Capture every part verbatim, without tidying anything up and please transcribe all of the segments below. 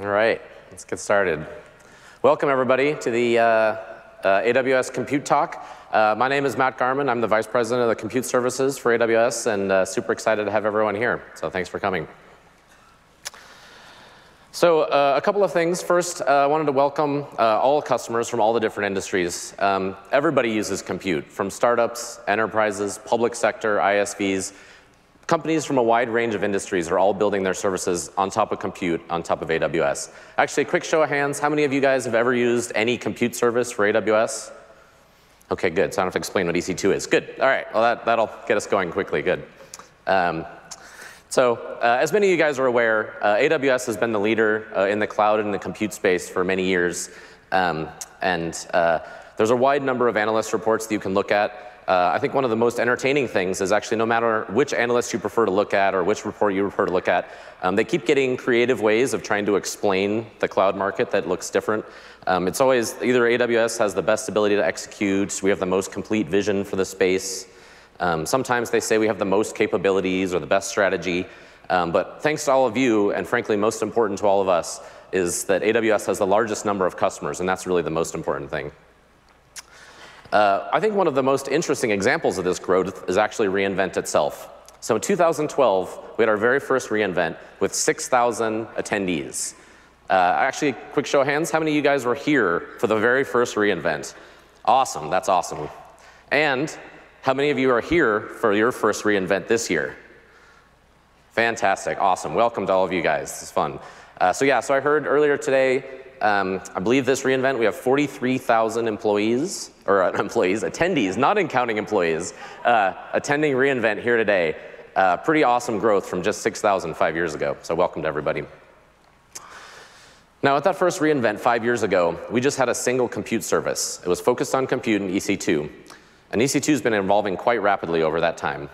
All right, let's get started. Welcome, everybody, to the uh, uh, A W S Compute Talk. Uh, my name is Matt Garman. I'm the Vice President of the Compute Services for A W S, and uh, super excited to have everyone here. So thanks for coming. So uh, a couple of things. First, uh, I wanted to welcome uh, all customers from all the different industries. Um, everybody uses compute, from startups, enterprises, public sector, I S Vs. Companies from a wide range of industries are all building their services on top of compute, on top of A W S. Actually, a quick show of hands. How many of you guys have ever used any compute service for A W S? OK, good. So I don't have to explain what E C two is. Good. All right. Well, that, that'll get us going quickly. Good. Um, So uh, as many of you guys are aware, uh, A W S has been the leader uh, in the cloud and the compute space for many years. Um, and uh, there's a wide number of analyst reports that you can look at. Uh, I think one of the most entertaining things is actually no matter which analyst you prefer to look at or which report you prefer to look at, um, they keep getting creative ways of trying to explain the cloud market that looks different. Um, it's always either A W S has the best ability to execute, we have the most complete vision for the space. Um, sometimes they say we have the most capabilities or the best strategy, um, but thanks to all of you, and frankly, most important to all of us, is that A W S has the largest number of customers, and that's really the most important thing. Uh, I think one of the most interesting examples of this growth is actually re:Invent itself. So in two thousand twelve, we had our very first re:Invent with six thousand attendees. Uh, actually, quick show of hands, how many of you guys were here for the very first re:Invent? Awesome, that's awesome. And how many of you are here for your first re:Invent this year? Fantastic, awesome. Welcome to all of you guys. This is fun. Uh, so yeah, so I heard earlier today, um, I believe this re:Invent, we have forty-three thousand employees, or uh, employees, attendees, not in counting employees, uh, attending re:Invent here today. Uh, pretty awesome growth from just six thousand five years ago. So welcome to everybody. Now, at that first re:Invent five years ago, we just had a single compute service. It was focused on compute and E C two. And E C two has been evolving quite rapidly over that time.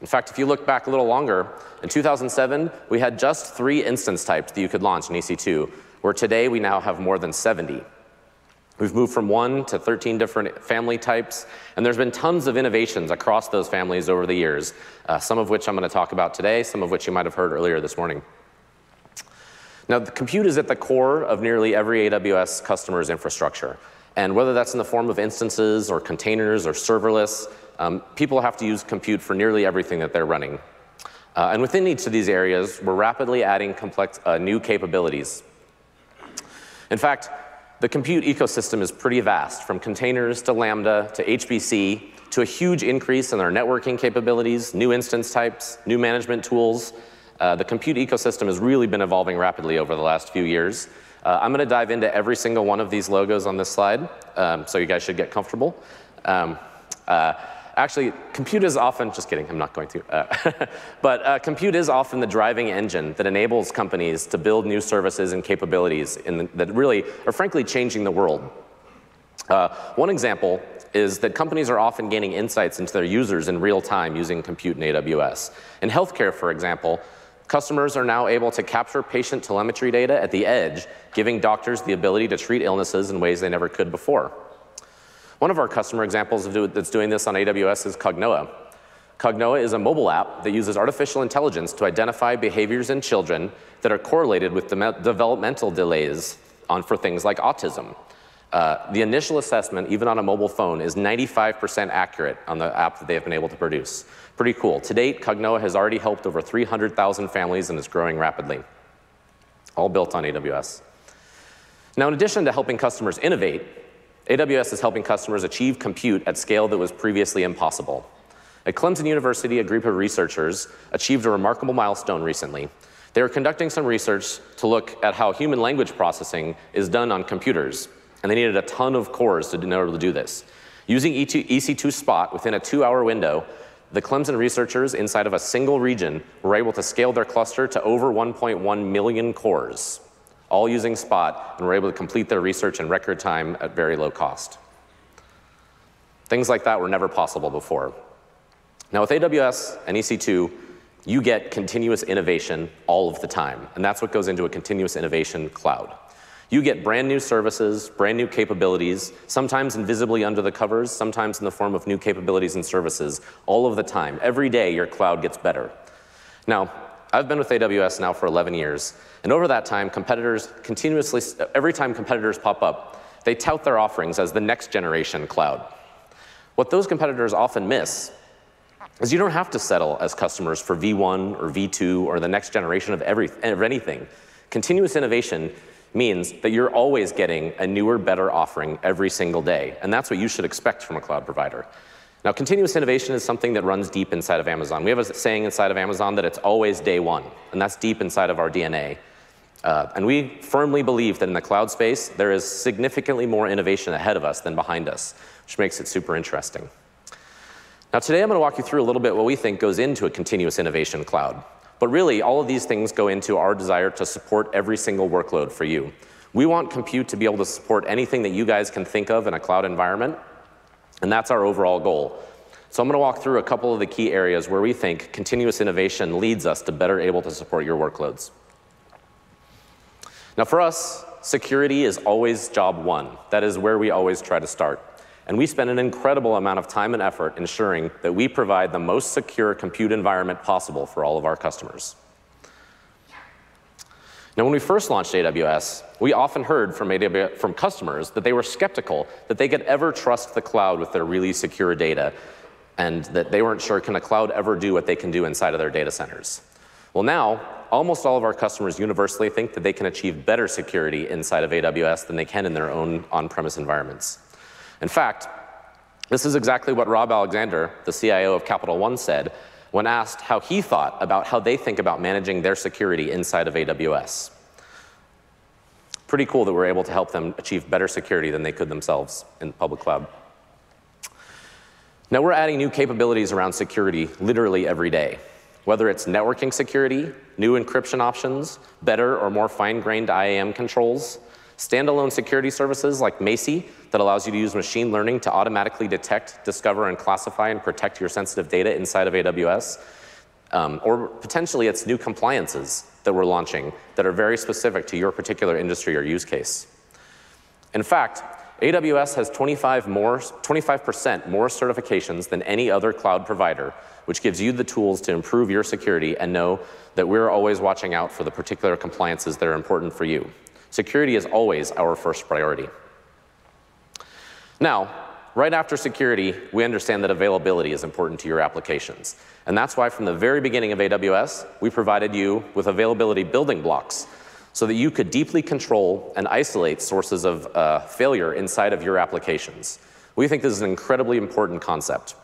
In fact, if you look back a little longer, in two thousand seven, we had just three instance types that you could launch in E C two, where today we now have more than seventy. We've moved from one to thirteen different family types, and there's been tons of innovations across those families over the years, uh, some of which I'm going to talk about today, some of which you might have heard earlier this morning. Now, the compute is at the core of nearly every A W S customer's infrastructure. And whether that's in the form of instances or containers or serverless, um, people have to use compute for nearly everything that they're running. Uh, and within each of these areas, we're rapidly adding complex, uh, new capabilities. In fact, the compute ecosystem is pretty vast, from containers to Lambda to H P C to a huge increase in our networking capabilities, new instance types, new management tools. Uh, the compute ecosystem has really been evolving rapidly over the last few years. Uh, I'm going to dive into every single one of these logos on this slide, um, so you guys should get comfortable. Um, uh, actually, compute is often, just kidding, I'm not going to. Uh, but uh, compute is often the driving engine that enables companies to build new services and capabilities in the, that really are frankly changing the world. Uh, one example is that companies are often gaining insights into their users in real time using compute in A W S. In healthcare, for example, customers are now able to capture patient telemetry data at the edge, giving doctors the ability to treat illnesses in ways they never could before. One of our customer examples of do, that's doing this on A W S is Cognoa. Cognoa is a mobile app that uses artificial intelligence to identify behaviors in children that are correlated with de developmental delays on, for things like autism. Uh, the initial assessment, even on a mobile phone, is ninety-five percent accurate on the app that they have been able to produce. Pretty cool. To date, Cognoa has already helped over three hundred thousand families and is growing rapidly, all built on A W S. Now, in addition to helping customers innovate, A W S is helping customers achieve compute at scale that was previously impossible. At Clemson University, a group of researchers achieved a remarkable milestone recently. They were conducting some research to look at how human language processing is done on computers. And they needed a ton of cores to be able to do this. Using E C two Spot within a two-hour window, the Clemson researchers inside of a single region were able to scale their cluster to over one point one million cores, all using Spot, and were able to complete their research in record time at very low cost. Things like that were never possible before. Now, with A W S and E C two, you get continuous innovation all of the time, and that's what goes into a continuous innovation cloud. You get brand new services, brand new capabilities, sometimes invisibly under the covers, sometimes in the form of new capabilities and services, all of the time. Every day, your cloud gets better. Now, I've been with A W S now for eleven years. And over that time, competitors continuously, every time competitors pop up, they tout their offerings as the next generation cloud. What those competitors often miss is you don't have to settle as customers for V one or V two or the next generation of, every, of anything. Continuous innovation means that you're always getting a newer, better offering every single day. And that's what you should expect from a cloud provider. Now, continuous innovation is something that runs deep inside of Amazon. We have a saying inside of Amazon that it's always day one, and that's deep inside of our D N A. Uh, and we firmly believe that in the cloud space, there is significantly more innovation ahead of us than behind us, which makes it super interesting. Now, today I'm going to walk you through a little bit what we think goes into a continuous innovation cloud. But really, all of these things go into our desire to support every single workload for you. We want compute to be able to support anything that you guys can think of in a cloud environment. And that's our overall goal. So I'm going to walk through a couple of the key areas where we think continuous innovation leads us to better able to support your workloads. Now for us, security is always job one. That is where we always try to start. And we spend an incredible amount of time and effort ensuring that we provide the most secure compute environment possible for all of our customers. Now, when we first launched A W S, we often heard from, A W S, from customers that they were skeptical that they could ever trust the cloud with their really secure data, and that they weren't sure, can a cloud ever do what they can do inside of their data centers? Well, now, almost all of our customers universally think that they can achieve better security inside of A W S than they can in their own on-premise environments. In fact, this is exactly what Rob Alexander, the C I O of Capital One, said when asked how he thought about how they think about managing their security inside of A W S. Pretty cool that we're able to help them achieve better security than they could themselves in the public cloud. Now we're adding new capabilities around security literally every day, whether it's networking security, new encryption options, better or more fine-grained I A M controls, standalone security services like Macie that allows you to use machine learning to automatically detect, discover, and classify and protect your sensitive data inside of A W S. Um, or potentially it's new compliances that we're launching that are very specific to your particular industry or use case. In fact, A W S has twenty-five percent more certifications than any other cloud provider, which gives you the tools to improve your security and know that we're always watching out for the particular compliances that are important for you. Security is always our first priority. Now, right after security, we understand that availability is important to your applications. And that's why from the very beginning of A W S, we provided you with availability building blocks so that you could deeply control and isolate sources of uh, failure inside of your applications. We think this is an incredibly important concept.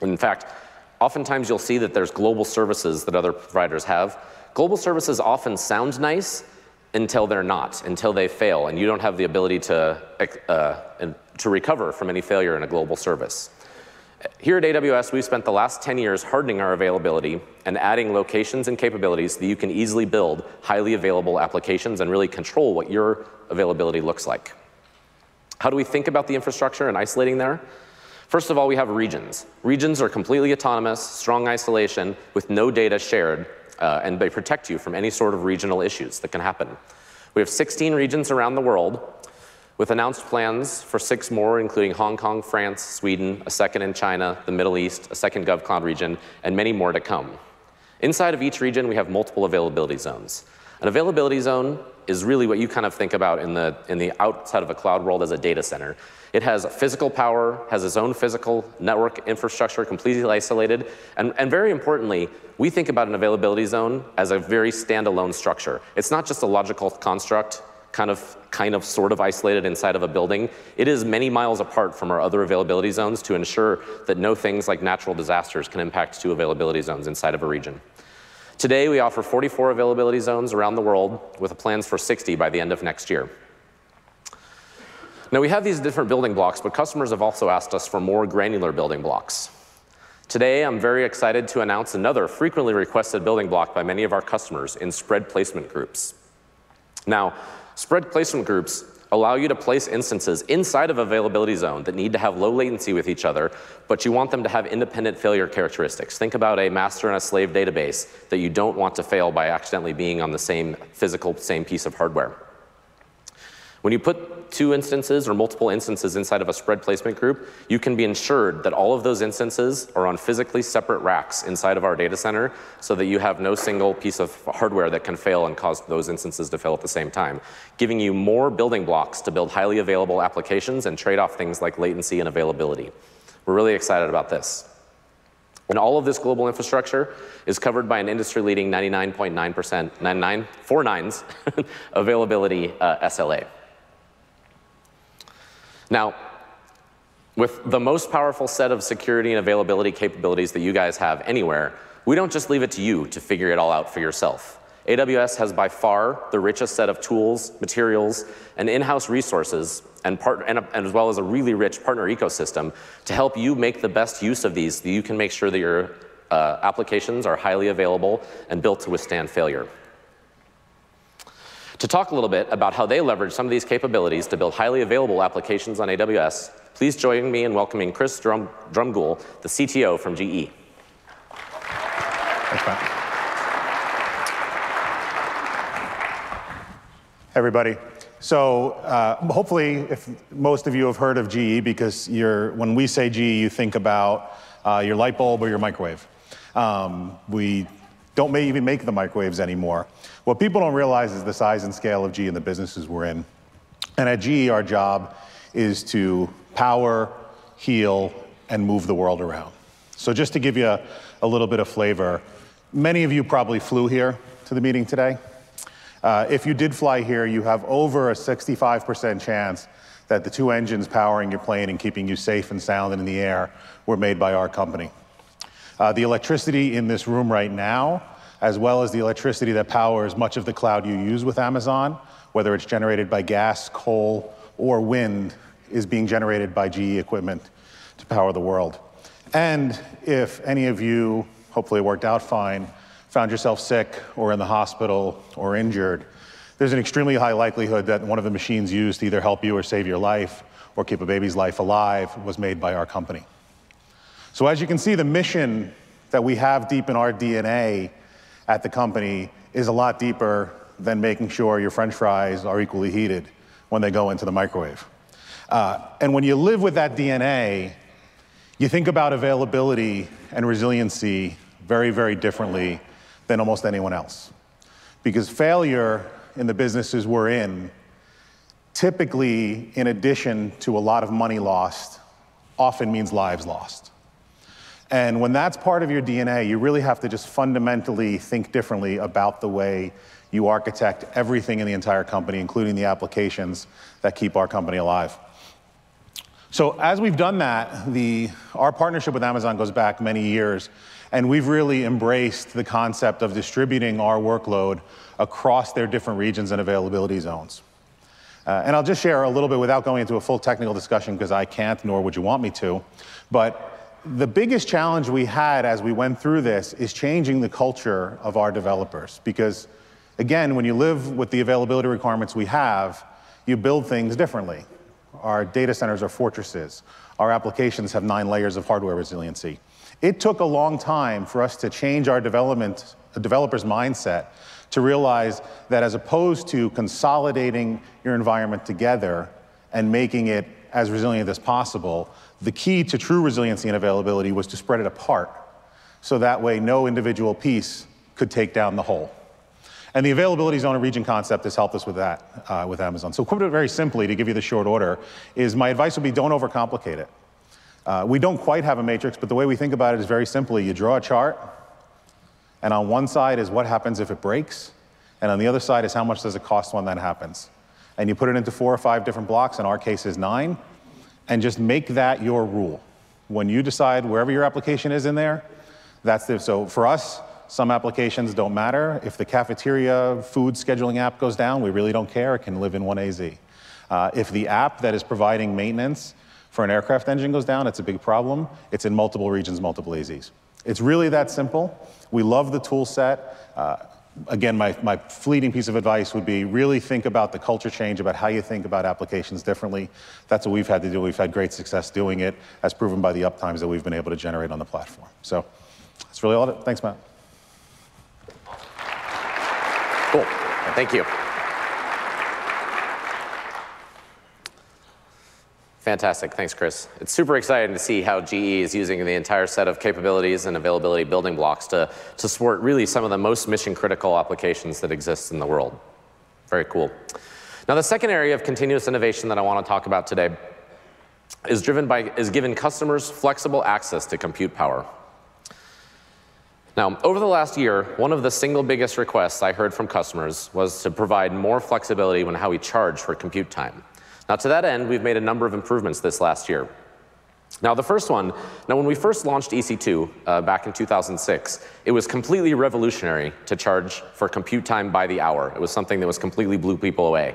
In fact, oftentimes you'll see that there's global services that other providers have. Global services often sound nice, until they're not, until they fail, and you don't have the ability to, uh, to recover from any failure in a global service. Here at A W S, we've spent the last ten years hardening our availability and adding locations and capabilities so that you can easily build highly available applications and really control what your availability looks like. How do we think about the infrastructure and isolating there? First of all, we have regions. Regions are completely autonomous, strong isolation, with no data shared. Uh, and they protect you from any sort of regional issues that can happen. We have sixteen regions around the world with announced plans for six more, including Hong Kong, France, Sweden, a second in China, the Middle East, a second GovCloud region, and many more to come. Inside of each region, we have multiple availability zones. An availability zone is really what you kind of think about in the, in the outside of a cloud world as a data center. It has physical power, has its own physical network infrastructure, completely isolated. And, and very importantly, we think about an availability zone as a very standalone structure. It's not just a logical construct, kind of, kind of sort of isolated inside of a building. It is many miles apart from our other availability zones to ensure that no things like natural disasters can impact two availability zones inside of a region. Today, we offer forty-four availability zones around the world with plans for sixty by the end of next year. Now, we have these different building blocks, but customers have also asked us for more granular building blocks. Today, I'm very excited to announce another frequently requested building block by many of our customers in spread placement groups. Now, spread placement groups allow you to place instances inside of availability zone that need to have low latency with each other, but you want them to have independent failure characteristics. Think about a master and a slave database that you don't want to fail by accidentally being on the same physical, same piece of hardware. When you put two instances or multiple instances inside of a spread placement group, you can be ensured that all of those instances are on physically separate racks inside of our data center so that you have no single piece of hardware that can fail and cause those instances to fail at the same time, giving you more building blocks to build highly available applications and trade off things like latency and availability. We're really excited about this. And all of this global infrastructure is covered by an industry-leading ninety-nine point nine percent, ninety-nine, four nines, availability uh, S L A. Now, with the most powerful set of security and availability capabilities that you guys have anywhere, we don't just leave it to you to figure it all out for yourself. A W S has by far the richest set of tools, materials, and in-house resources, and, part, and, and as well as a really rich partner ecosystem to help you make the best use of these, so you can make sure that your uh, applications are highly available and built to withstand failure. To talk a little bit about how they leverage some of these capabilities to build highly available applications on A W S, please join me in welcoming Chris Drum, Drumgoole, the C T O from G E. Thanks, Matt. Everybody. So uh, hopefully, if most of you have heard of G E, because you're, when we say G E, you think about uh, your light bulb or your microwave. Um, we don't even make the microwaves anymore. What people don't realize is the size and scale of G E and the businesses we're in. And at G E, our job is to power, heal, and move the world around. So just to give you a, a little bit of flavor, many of you probably flew here to the meeting today. Uh, if you did fly here, you have over a sixty-five percent chance that the two engines powering your plane and keeping you safe and sound and in the air were made by our company. Uh, the electricity in this room right now, as well as the electricity that powers much of the cloud you use with Amazon, whether it's generated by gas, coal, or wind, is being generated by G E equipment to power the world. And if any of you, hopefully it worked out fine, found yourself sick or in the hospital or injured, there's an extremely high likelihood that one of the machines used to either help you or save your life or keep a baby's life alive was made by our company. So as you can see, the mission that we have deep in our D N A at the company is a lot deeper than making sure your French fries are equally heated when they go into the microwave. Uh, and when you live with that D N A, you think about availability and resiliency very, very differently than almost anyone else. Because failure in the businesses we're in, typically in addition to a lot of money lost, often means lives lost. And when that's part of your D N A, you really have to just fundamentally think differently about the way you architect everything in the entire company, including the applications that keep our company alive. So as we've done that, the, our partnership with Amazon goes back many years. And we've really embraced the concept of distributing our workload across their different regions and availability zones. Uh, and I'll just share a little bit without going into a full technical discussion, because I can't, nor would you want me to. But the biggest challenge we had as we went through this is changing the culture of our developers. Because again, when you live with the availability requirements we have, you build things differently. Our data centers are fortresses. Our applications have nine layers of hardware resiliency. It took a long time for us to change our development, developer's mindset to realize that as opposed to consolidating your environment together and making it as resilient as possible, the key to true resiliency and availability was to spread it apart, so that way no individual piece could take down the whole. And the availability zone and region concept has helped us with that uh, with Amazon. So put it very simply, to give you the short order, is my advice would be don't overcomplicate it. Uh, we don't quite have a matrix, but the way we think about it is very simply. You draw a chart, and on one side is what happens if it breaks, and on the other side is how much does it cost when that happens. And you put it into four or five different blocks, in our case is nine, and just make that your rule. When you decide wherever your application is in there, that's it. So for us, some applications don't matter. If the cafeteria food scheduling app goes down, we really don't care. It can live in one A Z. Uh, if the app that is providing maintenance for an aircraft engine goes down, it's a big problem. It's in multiple regions, multiple A Zs. It's really that simple. We love the tool set. Uh, again, my, my fleeting piece of advice would be really think about the culture change, about how you think about applications differently. That's what we've had to do. We've had great success doing it, as proven by the uptimes that we've been able to generate on the platform. So that's really all it. Thanks, Matt. Cool. Thank you. Fantastic. Thanks, Chris. It's super exciting to see how G E is using the entire set of capabilities and availability building blocks to, to support really some of the most mission-critical applications that exist in the world. Very cool. Now, the second area of continuous innovation that I want to talk about today is driven by, is giving customers flexible access to compute power. Now, over the last year, one of the single biggest requests I heard from customers was to provide more flexibility when how we charge for compute time. Now, to that end, we've made a number of improvements this last year. Now, the first one, now when we first launched E C two uh, back in two thousand six, it was completely revolutionary to charge for compute time by the hour. It was something that was completely blew people away.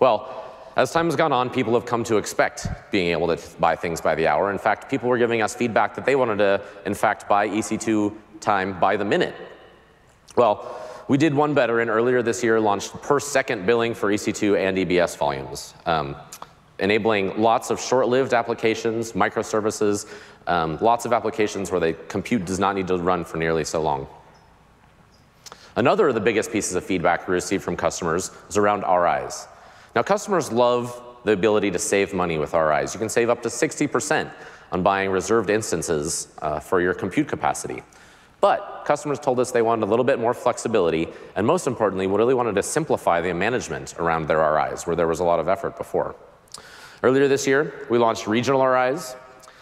Well, as time has gone on, people have come to expect being able to buy things by the hour. In fact, people were giving us feedback that they wanted to, in fact, buy E C two time by the minute. Well, we did one better, and earlier this year launched per-second billing for E C two and E B S volumes, um, enabling lots of short-lived applications, microservices, um, lots of applications where the compute does not need to run for nearly so long. Another of the biggest pieces of feedback we received from customers is around R Is. Now, customers love the ability to save money with R Is. You can save up to sixty percent on buying reserved instances uh, for your compute capacity. But customers told us they wanted a little bit more flexibility, and most importantly, we really wanted to simplify the management around their R Is, where there was a lot of effort before. Earlier this year, we launched regional R Is.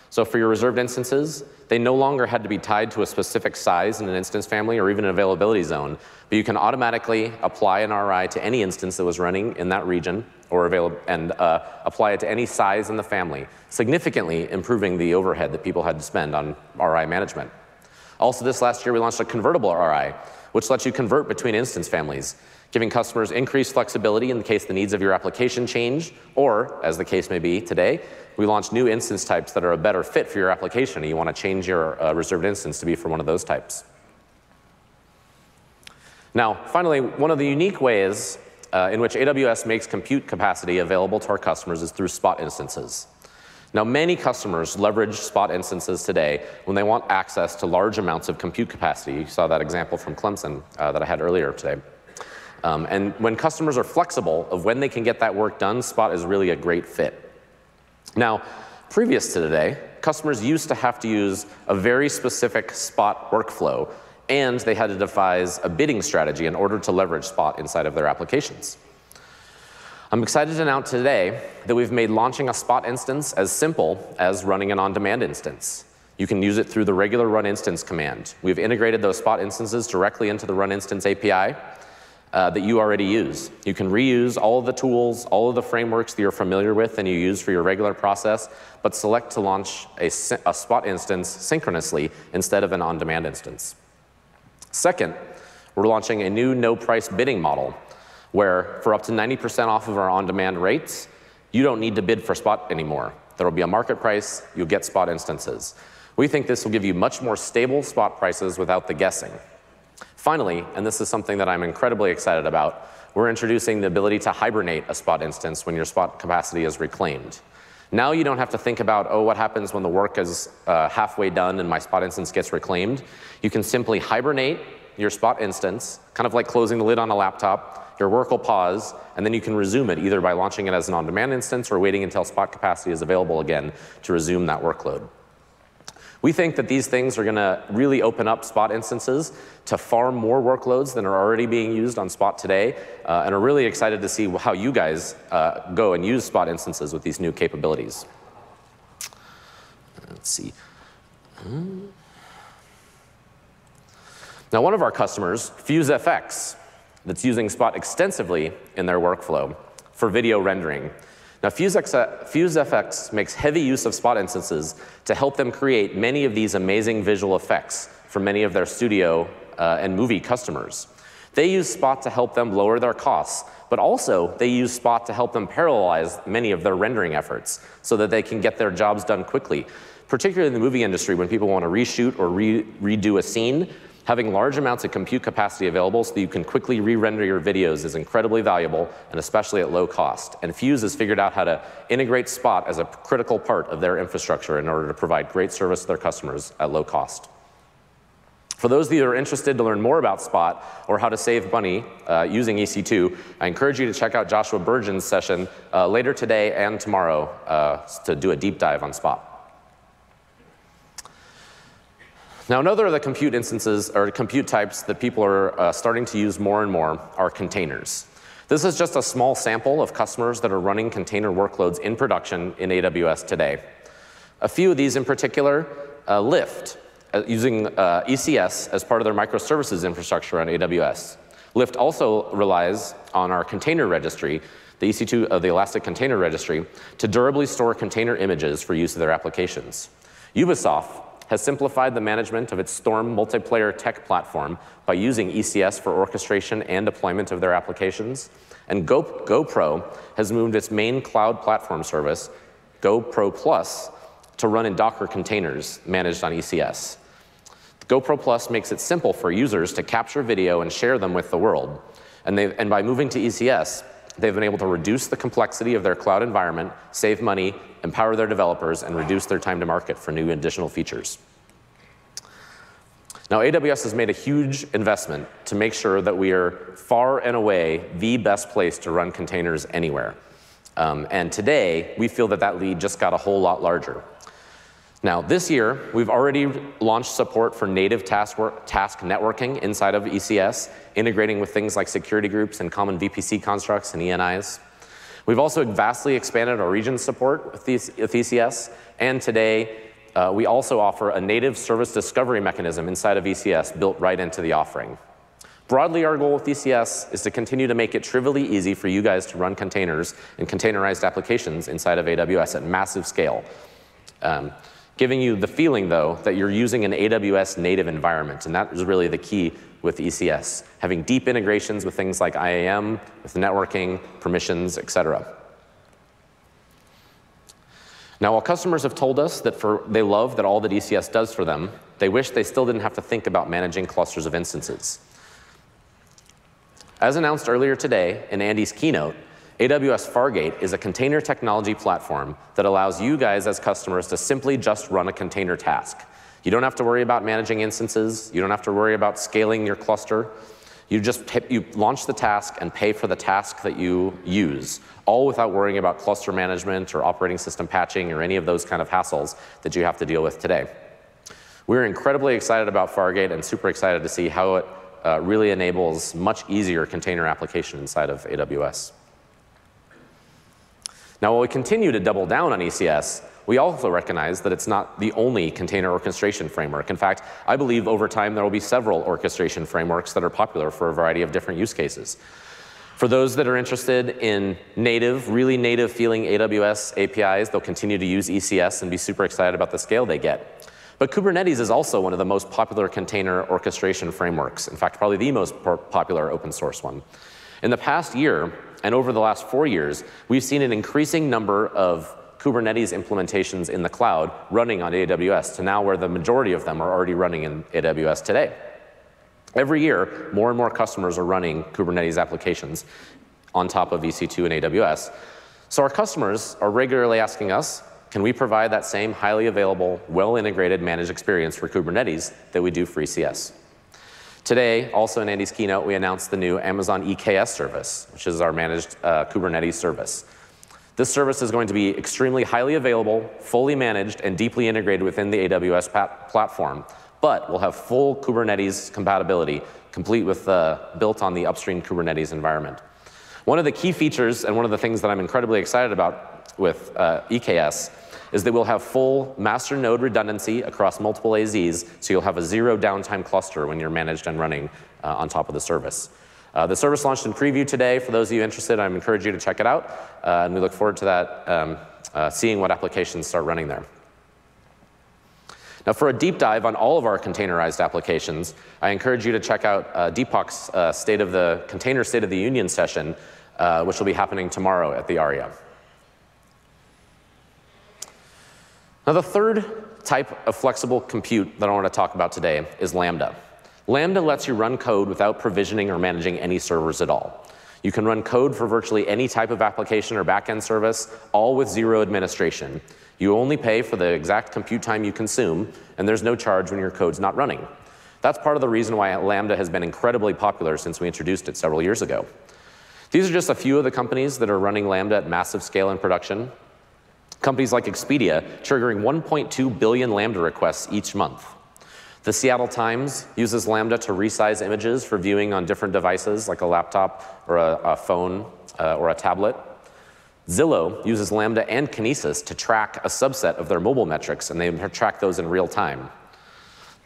So for your reserved instances, they no longer had to be tied to a specific size in an instance family or even an availability zone, but you can automatically apply an R I to any instance that was running in that region or available, and uh, apply it to any size in the family, significantly improving the overhead that people had to spend on R I management. Also, this last year, we launched a convertible R I, which lets you convert between instance families, giving customers increased flexibility in the case the needs of your application change, or, as the case may be today, we launched new instance types that are a better fit for your application, and you want to change your uh, reserved instance to be for one of those types. Now, finally, one of the unique ways uh, in which A W S makes compute capacity available to our customers is through spot instances. Now, many customers leverage spot instances today when they want access to large amounts of compute capacity. You saw that example from Clemson uh, that I had earlier today. Um, and when customers are flexible of when they can get that work done, spot is really a great fit. Now, previous to today, customers used to have to use a very specific spot workflow, and they had to devise a bidding strategy in order to leverage spot inside of their applications. I'm excited to announce today that we've made launching a spot instance as simple as running an on-demand instance. You can use it through the regular run instance command. We've integrated those spot instances directly into the run instance A P I uh, that you already use. You can reuse all of the tools, all of the frameworks that you're familiar with and you use for your regular process, but select to launch a, a spot instance synchronously instead of an on-demand instance. Second, we're launching a new no-price bidding model, where for up to ninety percent off of our on-demand rates, you don't need to bid for spot anymore. There will be a market price, you'll get spot instances. We think this will give you much more stable spot prices without the guessing. Finally, and this is something that I'm incredibly excited about, we're introducing the ability to hibernate a spot instance when your spot capacity is reclaimed. Now you don't have to think about, oh, what happens when the work is uh, halfway done and my spot instance gets reclaimed. You can simply hibernate your spot instance, kind of like closing the lid on a laptop. Your work will pause, and then you can resume it either by launching it as an on-demand instance or waiting until spot capacity is available again to resume that workload. We think that these things are going to really open up spot instances to far more workloads than are already being used on spot today, uh, and are really excited to see how you guys uh, go and use spot instances with these new capabilities. Let's see. Now, one of our customers, FuseFX, that's using spot extensively in their workflow for video rendering. Now, FuseFX makes heavy use of spot instances to help them create many of these amazing visual effects for many of their studio uh, and movie customers. They use spot to help them lower their costs, but also they use spot to help them parallelize many of their rendering efforts so that they can get their jobs done quickly. Particularly in the movie industry, when people want to reshoot or re redo a scene, having large amounts of compute capacity available so that you can quickly re-render your videos is incredibly valuable, and especially at low cost. And Fuse has figured out how to integrate spot as a critical part of their infrastructure in order to provide great service to their customers at low cost. For those of you that are interested to learn more about Spot or how to save money uh, using E C two, I encourage you to check out Joshua Burgeon's session uh, later today and tomorrow uh, to do a deep dive on Spot. Now, another of the compute instances or compute types that people are uh, starting to use more and more are containers. This is just a small sample of customers that are running container workloads in production in A W S today. A few of these in particular, uh, Lyft, uh, using uh, E C S as part of their microservices infrastructure on A W S. Lyft also relies on our container registry, the E C two of uh, the Elastic Container Registry, to durably store container images for use of their applications. Ubisoft has simplified the management of its Storm multiplayer tech platform by using E C S for orchestration and deployment of their applications. And Go GoPro has moved its main cloud platform service, GoPro Plus, to run in Docker containers managed on E C S. GoPro Plus makes it simple for users to capture video and share them with the world. And, and by moving to E C S, they've been able to reduce the complexity of their cloud environment, save money, empower their developers, and reduce their time to market for new additional features. Now, A W S has made a huge investment to make sure that we are far and away the best place to run containers anywhere. Um, and today, we feel that that lead just got a whole lot larger. Now, this year, we've already launched support for native task, work, task networking inside of E C S, integrating with things like security groups and common V P C constructs and E N Is. We've also vastly expanded our region support with E C S, and today, uh, we also offer a native service discovery mechanism inside of E C S built right into the offering. Broadly, our goal with E C S is to continue to make it trivially easy for you guys to run containers and containerized applications inside of A W S at massive scale. Um, Giving you the feeling, though, that you're using an A W S native environment. And that is really the key with E C S, having deep integrations with things like I A M, with networking, permissions, et cetera. Now, while customers have told us that for, they love that all that E C S does for them, they wish they still didn't have to think about managing clusters of instances. As announced earlier today in Andy's keynote, A W S Fargate is a container technology platform that allows you guys as customers to simply just run a container task. You don't have to worry about managing instances. You don't have to worry about scaling your cluster. You just you launch the task and pay for the task that you use, all without worrying about cluster management or operating system patching or any of those kind of hassles that you have to deal with today. We're incredibly excited about Fargate and super excited to see how it uh, really enables much easier container application inside of A W S. Now, while we continue to double down on E C S, we also recognize that it's not the only container orchestration framework. In fact, I believe over time there will be several orchestration frameworks that are popular for a variety of different use cases. For those that are interested in native, really native feeling A W S A P Is, they'll continue to use E C S and be super excited about the scale they get. But Kubernetes is also one of the most popular container orchestration frameworks. In fact, probably the most popular open source one. In the past year, and over the last four years, we've seen an increasing number of Kubernetes implementations in the cloud running on A W S to now where the majority of them are already running in A W S today. Every year, more and more customers are running Kubernetes applications on top of E C two and A W S. So our customers are regularly asking us, can we provide that same highly available, well-integrated managed experience for Kubernetes that we do for E C S? Today, also in Andy's keynote, we announced the new Amazon E K S service, which is our managed uh, Kubernetes service. This service is going to be extremely highly available, fully managed, and deeply integrated within the A W S platform, but will have full Kubernetes compatibility, complete with uh, built on the upstream Kubernetes environment. One of the key features, and one of the things that I'm incredibly excited about with uh, E K S, is that we'll have full master node redundancy across multiple A Zs, so you'll have a zero downtime cluster when you're managed and running uh, on top of the service. Uh, the service launched in preview today. For those of you interested, I encourage you to check it out, uh, and we look forward to that, um, uh, seeing what applications start running there. Now, for a deep dive on all of our containerized applications, I encourage you to check out uh, Deepak's uh, State of the Container State of the Union session, uh, which will be happening tomorrow at the ARIA. Now, the third type of flexible compute that I want to talk about today is Lambda. Lambda lets you run code without provisioning or managing any servers at all. You can run code for virtually any type of application or backend service, all with zero administration. You only pay for the exact compute time you consume, and there's no charge when your code's not running. That's part of the reason why Lambda has been incredibly popular since we introduced it several years ago. These are just a few of the companies that are running Lambda at massive scale in production. Companies like Expedia triggering one point two billion Lambda requests each month. The Seattle Times uses Lambda to resize images for viewing on different devices, like a laptop or a, a phone uh, or a tablet. Zillow uses Lambda and Kinesis to track a subset of their mobile metrics, and they track those in real time.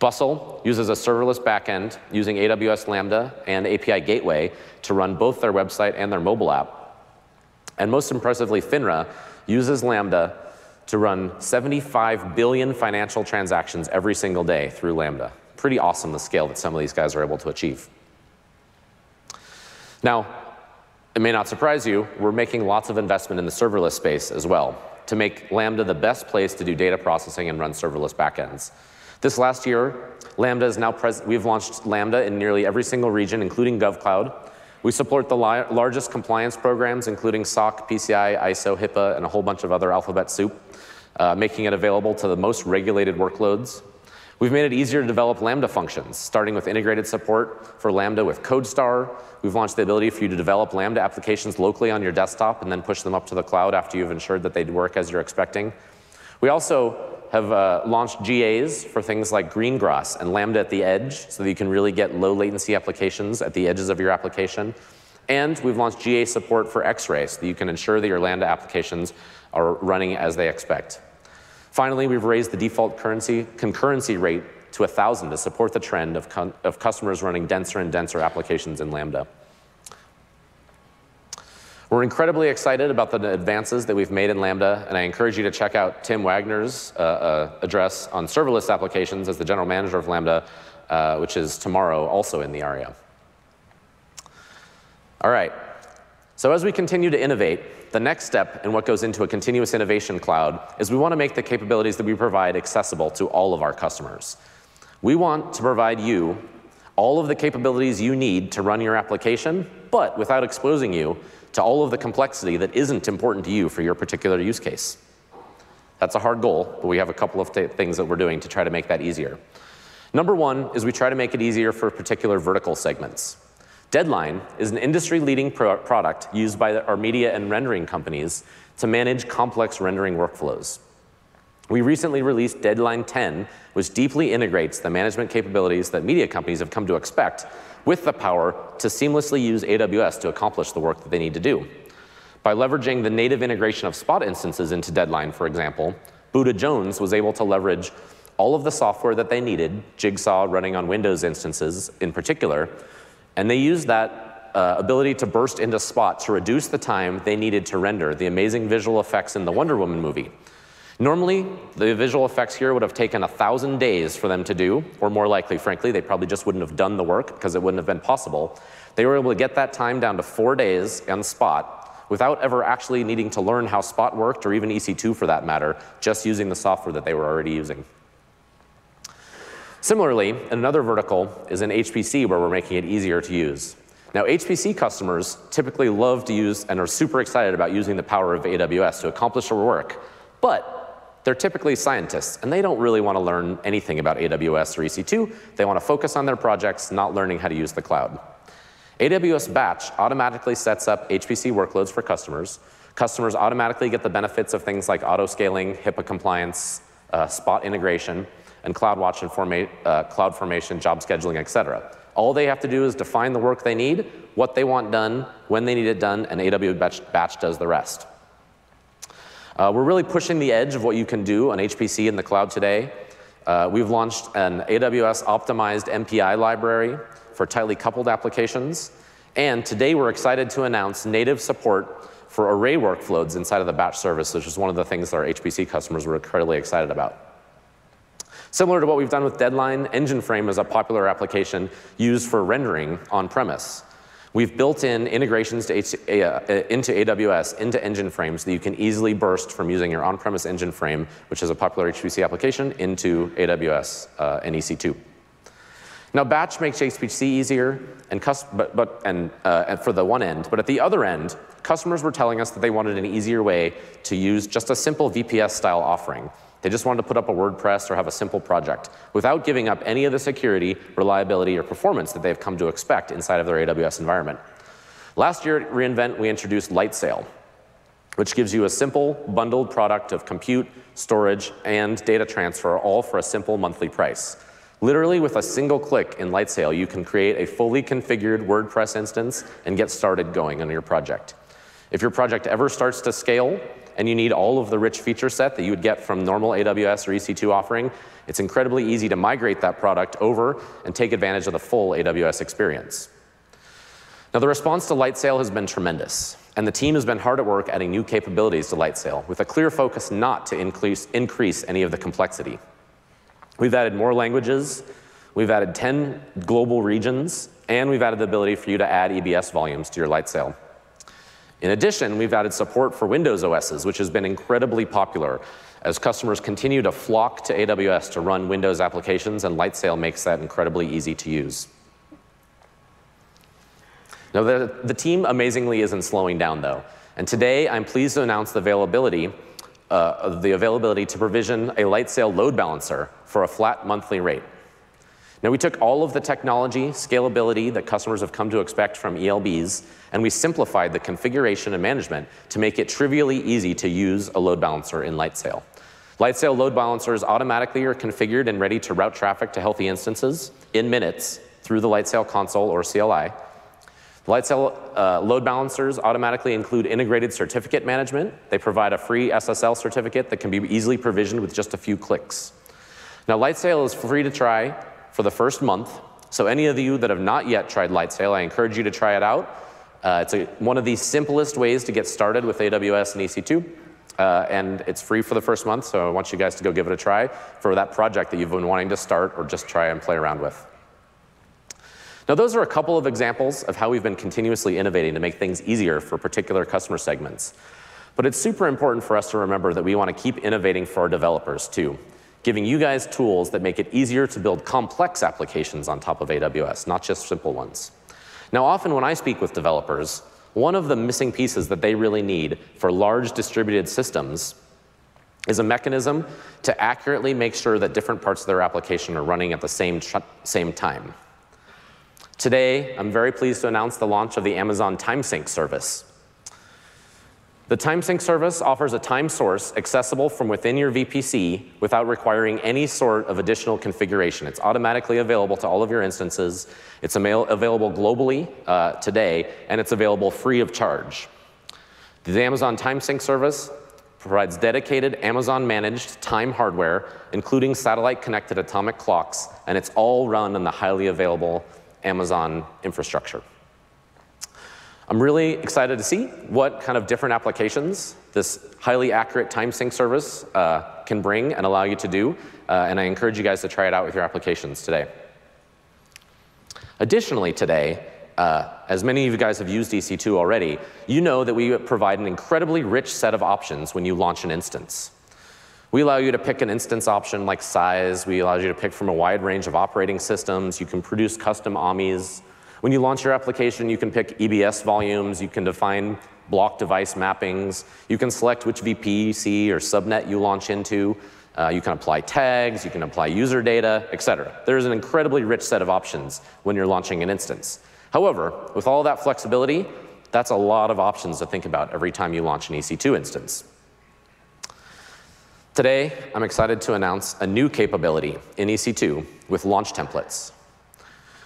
Bustle uses a serverless backend using A W S Lambda and A P I Gateway to run both their website and their mobile app. And most impressively, FINRA uses Lambda to run seventy-five billion financial transactions every single day through Lambda. Pretty awesome the scale that some of these guys are able to achieve. Now, it may not surprise you, we're making lots of investment in the serverless space as well to make Lambda the best place to do data processing and run serverless backends. This last year, Lambda is now present. We've launched Lambda in nearly every single region, including GovCloud. We support the li largest compliance programs, including S O C, P C I, I S O, HIPAA, and a whole bunch of other alphabet soup, uh, making it available to the most regulated workloads. We've made it easier to develop Lambda functions, starting with integrated support for Lambda with CodeStar. We've launched the ability for you to develop Lambda applications locally on your desktop and then push them up to the cloud after you've ensured that they work as you're expecting. We also have uh, launched G As for things like Greengrass and Lambda at the edge, so that you can really get low latency applications at the edges of your application. And we've launched G A support for X-Ray, so that you can ensure that your Lambda applications are running as they expect. Finally, we've raised the default currency, concurrency rate to one thousand to support the trend of, of customers running denser and denser applications in Lambda. We're incredibly excited about the advances that we've made in Lambda, and I encourage you to check out Tim Wagner's uh, uh, address on serverless applications as the general manager of Lambda, uh, which is tomorrow, also in the A R I A. All right. So as we continue to innovate, the next step in what goes into a continuous innovation cloud is we want to make the capabilities that we provide accessible to all of our customers. We want to provide you all of the capabilities you need to run your application, but without exposing you to all of the complexity that isn't important to you for your particular use case. That's a hard goal, but we have a couple of th things that we're doing to try to make that easier. Number one is we try to make it easier for particular vertical segments. Deadline is an industry-leading pro product used by our media and rendering companies to manage complex rendering workflows. We recently released Deadline ten, which deeply integrates the management capabilities that media companies have come to expect with the power to seamlessly use A W S to accomplish the work that they need to do. By leveraging the native integration of Spot instances into Deadline, for example, Buddha Jones was able to leverage all of the software that they needed, Jigsaw running on Windows instances in particular, and they used that uh, ability to burst into Spot to reduce the time they needed to render the amazing visual effects in the Wonder Woman movie. Normally, the visual effects here would have taken one thousand days for them to do, or more likely, frankly, they probably just wouldn't have done the work because it wouldn't have been possible. They were able to get that time down to four days on Spot without ever actually needing to learn how Spot worked, or even E C two for that matter, just using the software that they were already using. Similarly, another vertical is in H P C, where we're making it easier to use. Now, H P C customers typically love to use and are super excited about using the power of A W S to accomplish their work, but they're typically scientists, and they don't really want to learn anything about A W S or E C two. They want to focus on their projects, not learning how to use the cloud. A W S Batch automatically sets up H P C workloads for customers. Customers automatically get the benefits of things like auto-scaling, HIPAA compliance, uh, Spot integration, and CloudWatch and forma uh, CloudFormation, job scheduling, et cetera. All they have to do is define the work they need, what they want done, when they need it done, and A W S Batch, Batch does the rest. Uh, we're really pushing the edge of what you can do on H P C in the cloud today. Uh, we've launched an A W S-optimized M P I library for tightly coupled applications. And today, we're excited to announce native support for array workflows inside of the Batch service, which is one of the things that our H P C customers were incredibly excited about. Similar to what we've done with Deadline, EngineFrame is a popular application used for rendering on-premise. We've built in integrations to H uh, into A W S, into EngineFrame, so that you can easily burst from using your on-premise EngineFrame, which is a popular H P C application, into A W S uh, and E C two. Now, Batch makes H P C easier and but, but, and, uh, and for the one end. But at the other end, customers were telling us that they wanted an easier way to use just a simple V P S-style offering. They just wanted to put up a WordPress or have a simple project without giving up any of the security, reliability, or performance that they've come to expect inside of their A W S environment. Last year at re:Invent, we introduced Lightsail, which gives you a simple, bundled product of compute, storage, and data transfer, all for a simple monthly price. Literally, with a single click in Lightsail, you can create a fully configured WordPress instance and get started going on your project. If your project ever starts to scale, and you need all of the rich feature set that you would get from normal A W S or E C two offering, it's incredibly easy to migrate that product over and take advantage of the full A W S experience. Now, the response to Lightsail has been tremendous, and the team has been hard at work adding new capabilities to Lightsail with a clear focus not to increase, increase any of the complexity. We've added more languages, we've added ten global regions, and we've added the ability for you to add E B S volumes to your Lightsail. In addition, we've added support for Windows O Ss, which has been incredibly popular as customers continue to flock to A W S to run Windows applications, and Lightsail makes that incredibly easy to use. Now, the, the team amazingly isn't slowing down, though, and today I'm pleased to announce the availability Uh, the availability to provision a Lightsail load balancer for a flat monthly rate. Now, we took all of the technology, scalability that customers have come to expect from E L Bs, and we simplified the configuration and management to make it trivially easy to use a load balancer in Lightsail. Lightsail load balancers automatically are configured and ready to route traffic to healthy instances in minutes through the Lightsail console or C L I. Lightsail uh, load balancers automatically include integrated certificate management. They provide a free S S L certificate that can be easily provisioned with just a few clicks. Now, Lightsail is free to try for the first month, so any of you that have not yet tried Lightsail, I encourage you to try it out. Uh, it's a, one of the simplest ways to get started with A W S and E C two, uh, and it's free for the first month, so I want you guys to go give it a try for that project that you've been wanting to start or just try and play around with. Now, those are a couple of examples of how we've been continuously innovating to make things easier for particular customer segments. But it's super important for us to remember that we want to keep innovating for our developers, too, giving you guys tools that make it easier to build complex applications on top of A W S, not just simple ones. Now, often when I speak with developers, one of the missing pieces that they really need for large distributed systems is a mechanism to accurately make sure that different parts of their application are running at the same, same time. Today, I'm very pleased to announce the launch of the Amazon TimeSync service. The TimeSync service offers a time source accessible from within your V P C without requiring any sort of additional configuration. It's automatically available to all of your instances. It's available globally uh, today, and it's available free of charge. The Amazon TimeSync service provides dedicated Amazon-managed time hardware, including satellite-connected atomic clocks, and it's all run on the highly available Amazon infrastructure. I'm really excited to see what kind of different applications this highly accurate time sync service uh, can bring and allow you to do, uh, and I encourage you guys to try it out with your applications today. Additionally today, uh, as many of you guys have used E C two already, you know that we provide an incredibly rich set of options when you launch an instance. We allow you to pick an instance option like size. We allow you to pick from a wide range of operating systems. You can produce custom A M Is. When you launch your application, you can pick E B S volumes. You can define block device mappings. You can select which V P C or subnet you launch into. Uh, you can apply tags. You can apply user data, et cetera. There is an incredibly rich set of options when you're launching an instance. However, with all that flexibility, that's a lot of options to think about every time you launch an E C two instance. Today, I'm excited to announce a new capability in E C two with launch templates.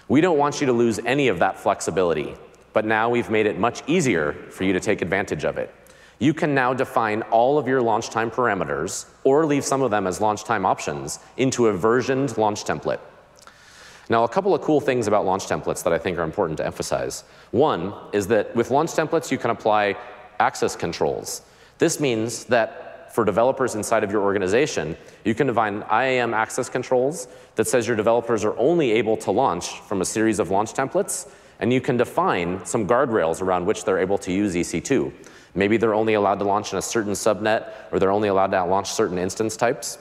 We don't want you to lose any of that flexibility, but now we've made it much easier for you to take advantage of it. You can now define all of your launch time parameters or leave some of them as launch time options into a versioned launch template. Now, a couple of cool things about launch templates that I think are important to emphasize. One is that with launch templates, you can apply access controls. This means that for developers inside of your organization, you can define I A M access controls that says your developers are only able to launch from a series of launch templates, and you can define some guardrails around which they're able to use E C two. Maybe they're only allowed to launch in a certain subnet, or they're only allowed to launch certain instance types.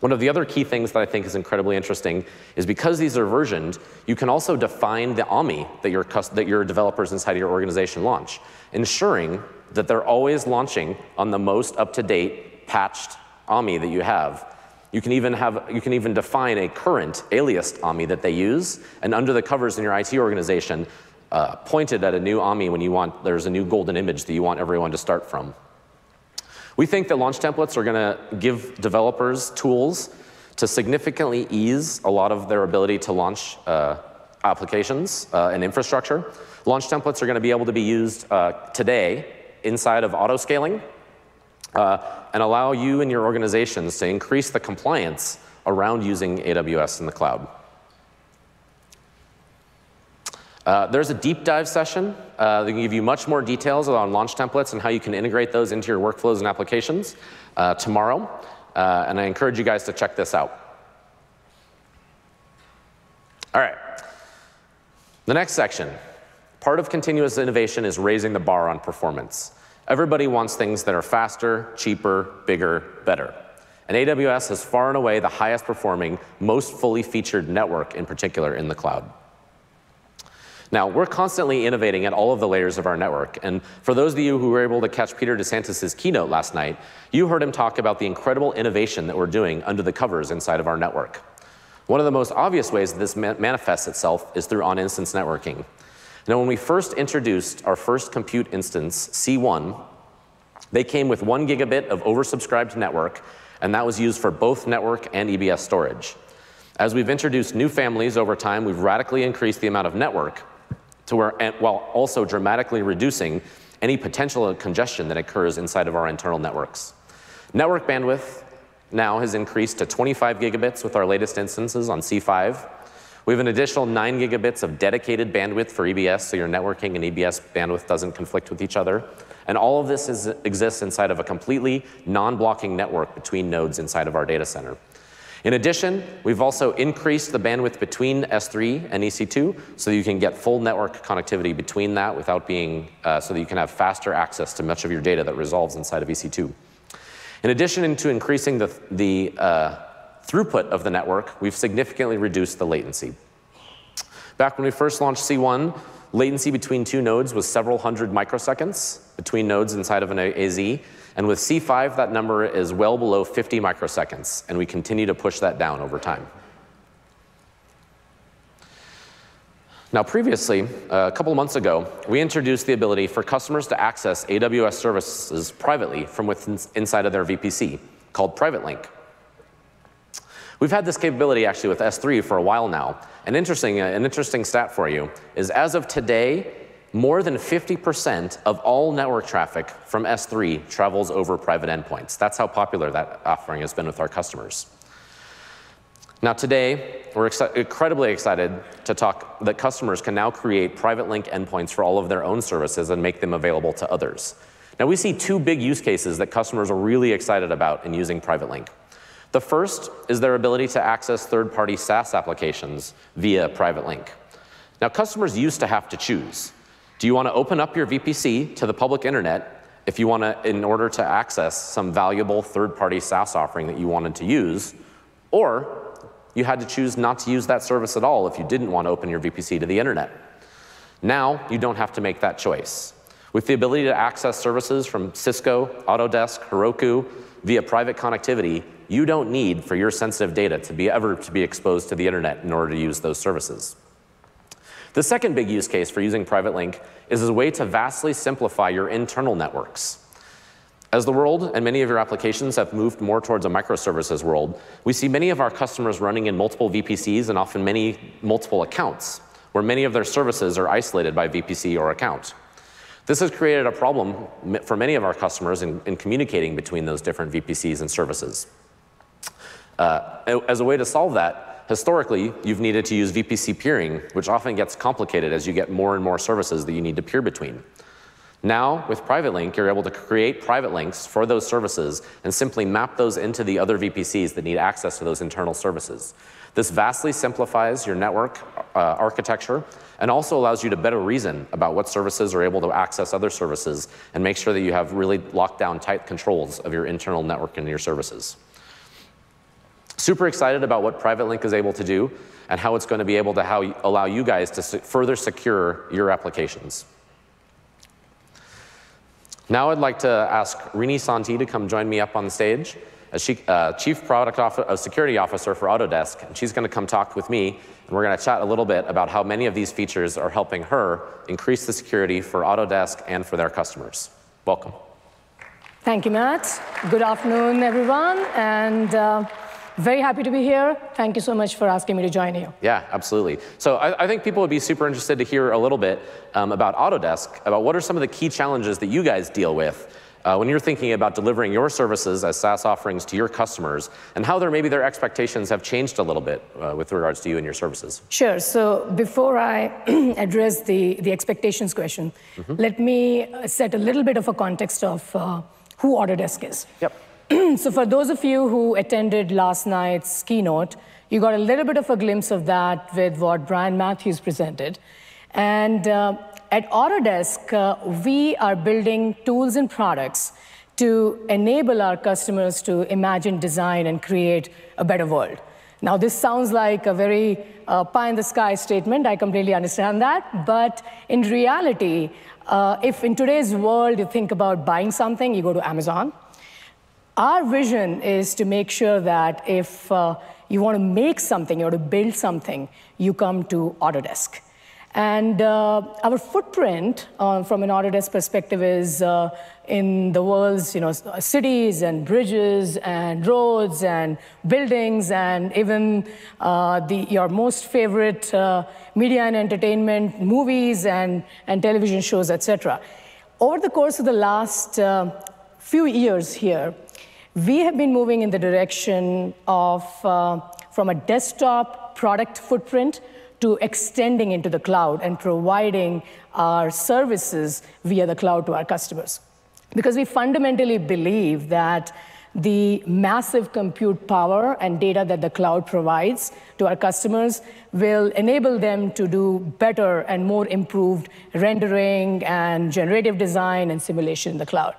One of the other key things that I think is incredibly interesting is because these are versioned, you can also define the A M I that your, that your developers inside your organization launch, ensuring that they're always launching on the most up-to-date, patched, A M I that you have. You can even have, you can even define a current aliased A M I that they use, and under the covers in your I T organization, uh, pointed at a new A M I when you want, there's a new golden image that you want everyone to start from. We think that launch templates are going to give developers tools to significantly ease a lot of their ability to launch uh, applications uh, and infrastructure. Launch templates are going to be able to be used uh, today inside of auto-scaling uh, and allow you and your organizations to increase the compliance around using A W S in the cloud. Uh, there's a deep dive session uh, that can give you much more details on launch templates and how you can integrate those into your workflows and applications uh, tomorrow. Uh, and I encourage you guys to check this out. All right. The next section. Part of continuous innovation is raising the bar on performance. Everybody wants things that are faster, cheaper, bigger, better. And A W S is far and away the highest performing, most fully featured network in particular in the cloud. Now, we're constantly innovating at all of the layers of our network. And for those of you who were able to catch Peter DeSantis' keynote last night, you heard him talk about the incredible innovation that we're doing under the covers inside of our network. One of the most obvious ways that this manifests itself is through on-instance networking. Now, when we first introduced our first compute instance, C one, they came with one gigabit of oversubscribed network, and that was used for both network and E B S storage. As we've introduced new families over time, we've radically increased the amount of network to where, while also dramatically reducing any potential congestion that occurs inside of our internal networks. Network bandwidth now has increased to twenty-five gigabits with our latest instances on C five. We have an additional nine gigabits of dedicated bandwidth for E B S, so your networking and E B S bandwidth doesn't conflict with each other. And all of this is, exists inside of a completely non-blocking network between nodes inside of our data center. In addition, we've also increased the bandwidth between S three and E C two, so you can get full network connectivity between that without being, uh, so that you can have faster access to much of your data that resolves inside of E C two. In addition to increasing the, the uh, throughput of the network, we've significantly reduced the latency. Back when we first launched C one, latency between two nodes was several hundred microseconds between nodes inside of an A Z. And with C five, that number is well below fifty microseconds, and we continue to push that down over time. Now, previously, uh, a couple of months ago, we introduced the ability for customers to access A W S services privately from within, inside of their V P C, called PrivateLink. We've had this capability, actually, with S three for a while now. An interesting, uh, an interesting stat for you is, as of today, more than fifty percent of all network traffic from S three travels over private endpoints. That's how popular that offering has been with our customers. Now today, we're ex incredibly excited to talk that customers can now create private link endpoints for all of their own services and make them available to others. Now we see two big use cases that customers are really excited about in using private link. The first is their ability to access third-party SaaS applications via private link. Now customers used to have to choose. Do you want to open up your V P C to the public internet if you want to, in order to access some valuable third-party SaaS offering that you wanted to use, or you had to choose not to use that service at all if you didn't want to open your V P C to the internet? Now you don't have to make that choice. With the ability to access services from Cisco, Autodesk, Heroku via private connectivity, you don't need for your sensitive data to be ever to be exposed to the internet in order to use those services. The second big use case for using PrivateLink is as a way to vastly simplify your internal networks. As the world and many of your applications have moved more towards a microservices world, we see many of our customers running in multiple V P Cs and often many multiple accounts, where many of their services are isolated by V P C or account. This has created a problem for many of our customers in, in communicating between those different V P Cs and services. Uh, as a way to solve that, historically, you've needed to use V P C peering, which often gets complicated as you get more and more services that you need to peer between. Now, with PrivateLink, you're able to create private links for those services and simply map those into the other V P Cs that need access to those internal services. This vastly simplifies your network uh, architecture and also allows you to better reason about what services are able to access other services and make sure that you have really locked down tight controls of your internal network and your services. Super excited about what PrivateLink is able to do and how it's going to be able to how allow you guys to further secure your applications. Now I'd like to ask Rini Santi to come join me up on the stage a she, uh, chief product officer, a security officer for Autodesk, and she's going to come talk with me, and we're going to chat a little bit about how many of these features are helping her increase the security for Autodesk and for their customers. Welcome. Thank you, Matt. Good afternoon, everyone, and uh, very happy to be here. Thank you so much for asking me to join you. Yeah, absolutely. So I, I think people would be super interested to hear a little bit um, about Autodesk, about what are some of the key challenges that you guys deal with uh, when you're thinking about delivering your services as SaaS offerings to your customers, and how their, maybe their expectations have changed a little bit uh, with regards to you and your services. Sure. So before I address the, the expectations question, mm-hmm. let me set a little bit of a context of uh, who Autodesk is. Yep. So for those of you who attended last night's keynote, you got a little bit of a glimpse of that with what Brian Matthews presented. And uh, at Autodesk, uh, we are building tools and products to enable our customers to imagine, design, and create a better world. Now, this sounds like a very uh, pie-in-the-sky statement. I completely understand that. But in reality, uh, if in today's world you think about buying something, you go to Amazon. Our vision is to make sure that if uh, you want to make something, you want to build something, you come to Autodesk. And uh, our footprint uh, from an Autodesk perspective is uh, in the world's you know, cities and bridges and roads and buildings and even uh, the, your most favorite uh, media and entertainment, movies and, and television shows, et cetera. Over the course of the last uh, few years here, we have been moving in the direction of uh, from a desktop product footprint to extending into the cloud and providing our services via the cloud to our customers. Because we fundamentally believe that the massive compute power and data that the cloud provides to our customers will enable them to do better and more improved rendering and generative design and simulation in the cloud.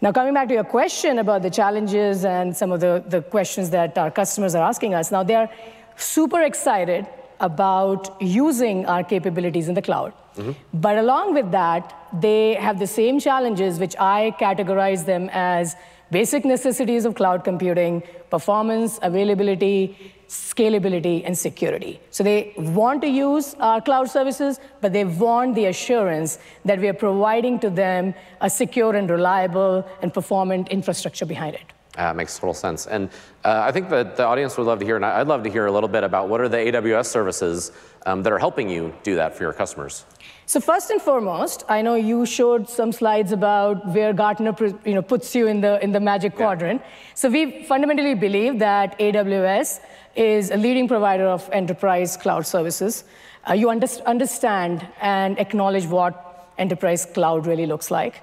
Now, coming back to your question about the challenges and some of the, the questions that our customers are asking us, now they are super excited about using our capabilities in the cloud. Mm-hmm. But along with that, they have the same challenges, which I categorize them as basic necessities of cloud computing: performance, availability, scalability, and security. So they want to use our cloud services, but they want the assurance that we are providing to them a secure and reliable and performant infrastructure behind it. Uh, makes total sense. And uh, I think that the audience would love to hear, and I'd love to hear a little bit about what are the A W S services um, that are helping you do that for your customers. So first and foremost, I know you showed some slides about where Gartner you know, puts you in the, in the magic quadrant. Yeah. So we fundamentally believe that A W S is a leading provider of enterprise cloud services. Uh, you under understand and acknowledge what enterprise cloud really looks like.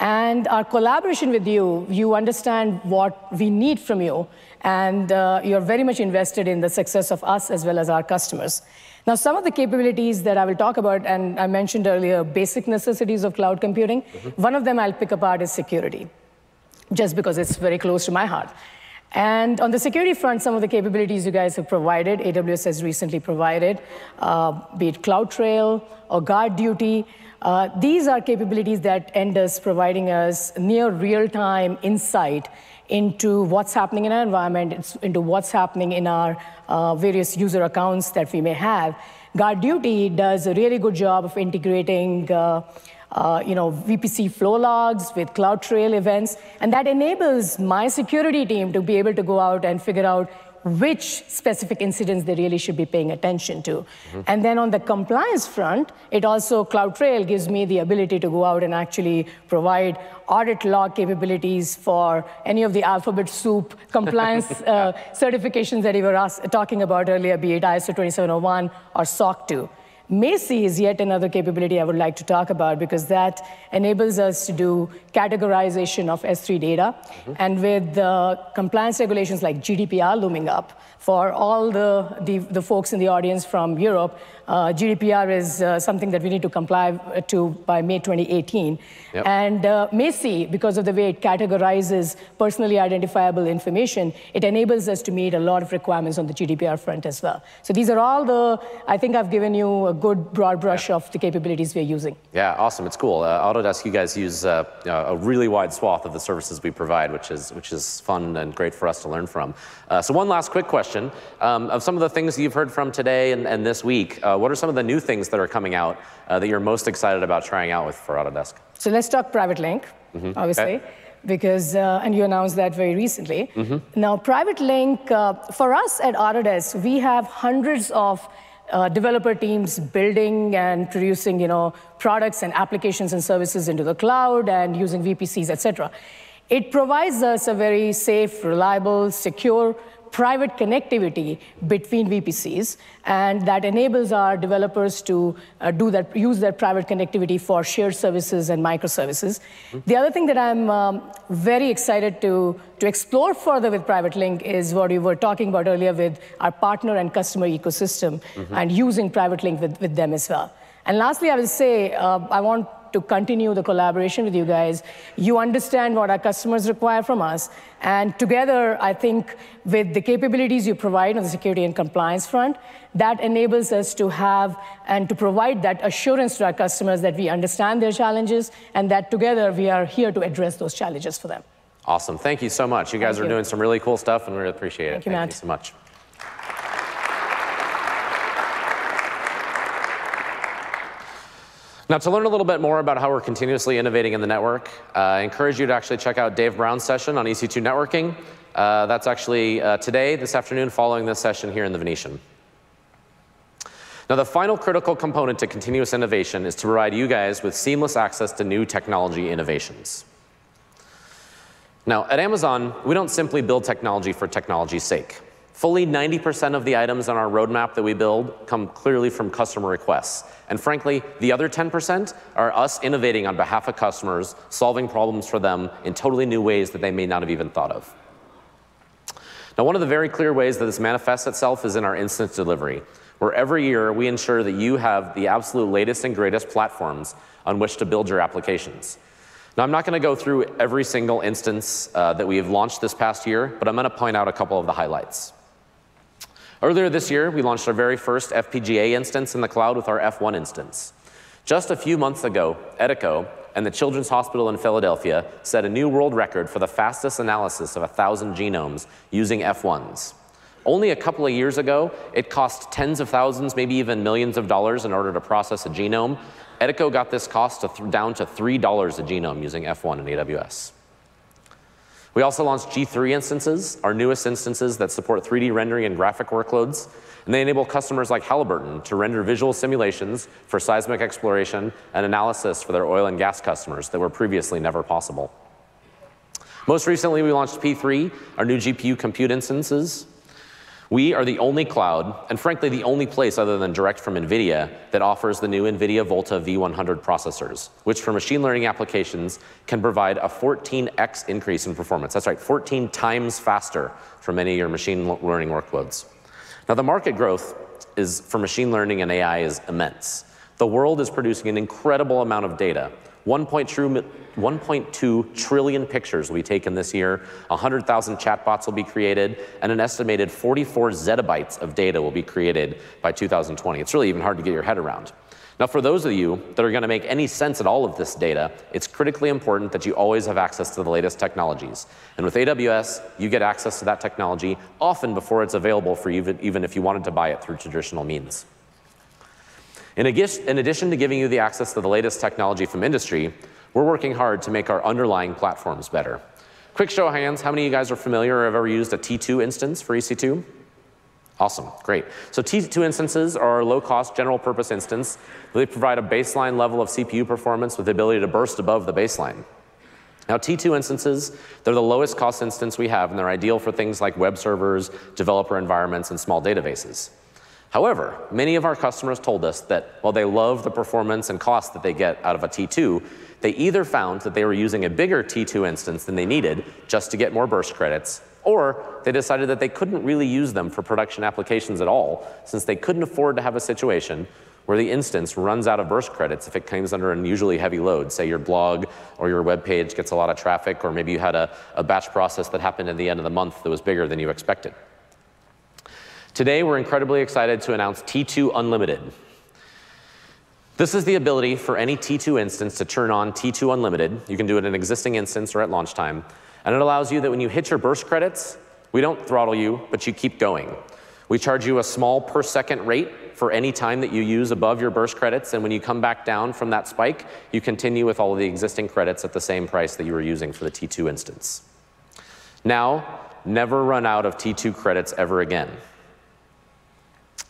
And our collaboration with you, you understand what we need from you, and uh, you're very much invested in the success of us as well as our customers. Now, some of the capabilities that I will talk about, and I mentioned earlier, basic necessities of cloud computing, mm-hmm. one of them I'll pick apart is security, just because it's very close to my heart. And on the security front, some of the capabilities you guys have provided, A W S has recently provided, uh, be it CloudTrail or guard duty. Uh, these are capabilities that end up providing us near real-time insight into what's happening in our environment, into what's happening in our uh, various user accounts that we may have. Guard duty does a really good job of integrating uh, Uh, you know, V P C flow logs with CloudTrail events, and that enables my security team to be able to go out and figure out which specific incidents they really should be paying attention to. Mm-hmm. And then on the compliance front, it also, CloudTrail gives me the ability to go out and actually provide audit log capabilities for any of the alphabet soup compliance uh, certifications that you were asked, talking about earlier, be it I S O twenty-seven oh one or SOC two. Macie is yet another capability I would like to talk about, because that enables us to do categorization of S three data. Mm-hmm. And with uh, compliance regulations like G D P R looming up, for all the, the, the folks in the audience from Europe, Uh, G D P R is uh, something that we need to comply to by May twenty eighteen. Yep. And uh, Macie, because of the way it categorizes personally identifiable information, it enables us to meet a lot of requirements on the G D P R front as well. So these are all the, I think I've given you a good broad brush yep. of the capabilities we're using. Yeah, awesome. It's cool. Uh, Autodesk, you guys use uh, a really wide swath of the services we provide, which is, which is fun and great for us to learn from. Uh, so one last quick question. Um, of some of the things you've heard from today and, and this week, uh, what are some of the new things that are coming out uh, that you're most excited about trying out with for Autodesk? So let's talk PrivateLink, mm-hmm. obviously, okay. because, uh, and you announced that very recently. Mm-hmm. Now, PrivateLink, uh, for us at Autodesk, we have hundreds of uh, developer teams building and producing, you know, products and applications and services into the cloud and using V P Cs, et cetera. It provides us a very safe, reliable, secure, private connectivity between V P Cs, and that enables our developers to uh, do that, use that private connectivity for shared services and microservices. Mm-hmm. The other thing that I'm um, very excited to, to explore further with PrivateLink is what we were talking about earlier with our partner and customer ecosystem mm-hmm. and using PrivateLink with, with them as well. And lastly, I will say, uh, I want to continue the collaboration with you guys. You understand what our customers require from us. And together, I think, with the capabilities you provide on the security and compliance front, that enables us to have and to provide that assurance to our customers that we understand their challenges and that together we are here to address those challenges for them. Awesome. Thank you so much. You guys Thank are you. doing some really cool stuff, and we really appreciate Thank it. You, Thank Matt. you so much. Now, to learn a little bit more about how we're continuously innovating in the network, uh, I encourage you to actually check out Dave Brown's session on E C two networking. Uh, that's actually uh, today, this afternoon, following this session here in the Venetian. Now, the final critical component to continuous innovation is to provide you guys with seamless access to new technology innovations. Now, at Amazon, we don't simply build technology for technology's sake. Fully ninety percent of the items on our roadmap that we build come clearly from customer requests. And frankly, the other ten percent are us innovating on behalf of customers, solving problems for them in totally new ways that they may not have even thought of. Now, one of the very clear ways that this manifests itself is in our instance delivery, where every year we ensure that you have the absolute latest and greatest platforms on which to build your applications. Now, I'm not going to go through every single instance uh, that we have launched this past year, but I'm going to point out a couple of the highlights. Earlier this year, we launched our very first F P G A instance in the cloud with our F one instance. Just a few months ago, Etico and the Children's Hospital in Philadelphia set a new world record for the fastest analysis of one thousand genomes using F ones. Only a couple of years ago, it cost tens of thousands, maybe even millions of dollars in order to process a genome. Etico got this cost to th- down to three dollars a genome using F one in A W S. We also launched G three instances, our newest instances that support three D rendering and graphic workloads, and they enable customers like Halliburton to render visual simulations for seismic exploration and analysis for their oil and gas customers that were previously never possible. Most recently, we launched P three, our new G P U compute instances. We are the only cloud, and frankly the only place other than direct from NVIDIA, that offers the new NVIDIA Volta V one hundred processors, which for machine learning applications can provide a fourteen X increase in performance. That's right, fourteen times faster for many of your machine learning workloads. Now, the market growth is for machine learning and A I is immense. The world is producing an incredible amount of data. one point two trillion pictures will be taken this year, one hundred thousand chatbots will be created, and an estimated forty-four zettabytes of data will be created by two thousand twenty. It's really even hard to get your head around. Now, for those of you that are going to make any sense at all of this data, it's critically important that you always have access to the latest technologies. And with A W S, you get access to that technology often before it's available for you, even if you wanted to buy it through traditional means. In addition to giving you the access to the latest technology from industry, we're working hard to make our underlying platforms better. Quick show of hands, how many of you guys are familiar or have ever used a T two instance for E C two? Awesome, great. So T two instances are a low-cost, general-purpose instance. They provide a baseline level of C P U performance with the ability to burst above the baseline. Now, T two instances, they're the lowest-cost instance we have, and they're ideal for things like web servers, developer environments, and small databases. However, many of our customers told us that while they love the performance and cost that they get out of a T two, they either found that they were using a bigger T two instance than they needed just to get more burst credits, Or they decided that they couldn't really use them for production applications at all, since they couldn't afford to have a situation where the instance runs out of burst credits if it comes under unusually heavy load. Say your blog or your web page gets a lot of traffic, or maybe you had a, a batch process that happened at the end of the month that was bigger than you expected. Today, we're incredibly excited to announce T two Unlimited. This is the ability for any T two instance to turn on T two Unlimited. You can do it in an existing instance or at launch time. And it allows you that when you hit your burst credits, we don't throttle you, but you keep going. We charge you a small per second rate for any time that you use above your burst credits. And when you come back down from that spike, you continue with all of the existing credits at the same price that you were using for the T two instance. Now, never run out of T two credits ever again.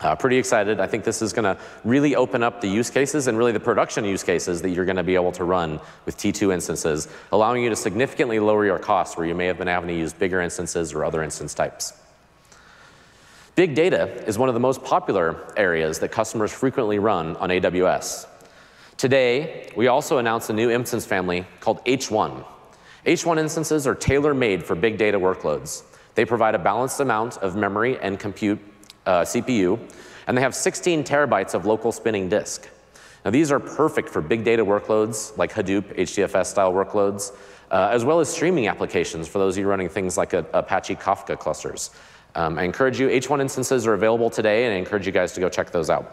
Uh, pretty excited. I think this is going to really open up the use cases and really the production use cases that you're going to be able to run with T two instances, allowing you to significantly lower your costs where you may have been having to use bigger instances or other instance types. Big data is one of the most popular areas that customers frequently run on A W S. Today, we also announced a new instance family called H one. H one instances are tailor-made for big data workloads. They provide a balanced amount of memory and compute Uh, C P U, and they have sixteen terabytes of local spinning disk. Now, these are perfect for big data workloads like Hadoop, H D F S-style workloads, uh, as well as streaming applications for those of you running things like a, Apache Kafka clusters. Um, I encourage you, H one instances are available today, and I encourage you guys to go check those out.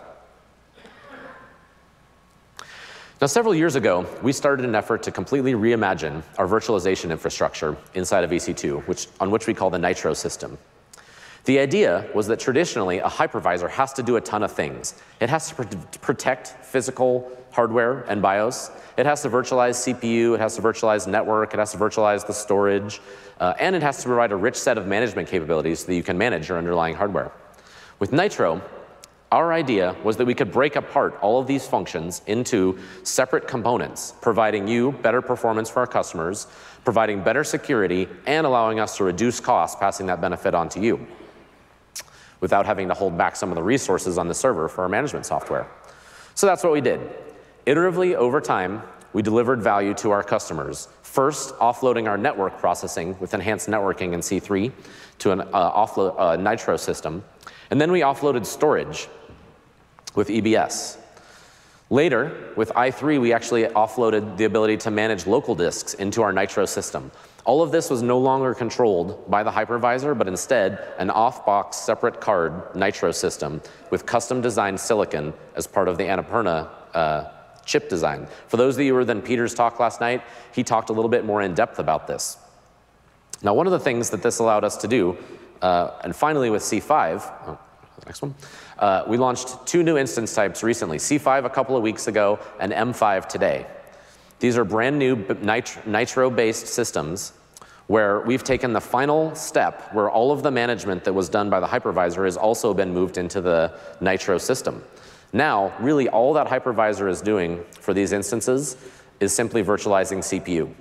Now, several years ago, we started an effort to completely reimagine our virtualization infrastructure inside of E C two, which, on which we call the Nitro system. The idea was that traditionally, a hypervisor has to do a ton of things. It has to pr- protect physical hardware and BIOS. It has to virtualize C P U. It has to virtualize network. It has to virtualize the storage. Uh, and it has to provide a rich set of management capabilities so that you can manage your underlying hardware. With Nitro, our idea was that we could break apart all of these functions into separate components, providing you better performance for our customers, providing better security, and allowing us to reduce costs, passing that benefit on to you, without having to hold back some of the resources on the server for our management software. So that's what we did. Iteratively, over time, we delivered value to our customers, first offloading our network processing with enhanced networking in C three to an uh, offload, uh, Nitro system. And then we offloaded storage with E B S. Later, with I three, we actually offloaded the ability to manage local disks into our Nitro system. All of this was no longer controlled by the hypervisor, but instead an off-box separate card Nitro system with custom-designed silicon as part of the Annapurna uh, chip design. For those of you who were in Peter's talk last night, he talked a little bit more in depth about this. Now, one of the things that this allowed us to do, uh, and finally with C five, oh, the next one, uh, we launched two new instance types recently, C five a couple of weeks ago and M five today. These are brand new Nitro-based systems where we've taken the final step where all of the management that was done by the hypervisor has also been moved into the Nitro system. Now, really all that hypervisor is doing for these instances is simply virtualizing C P U.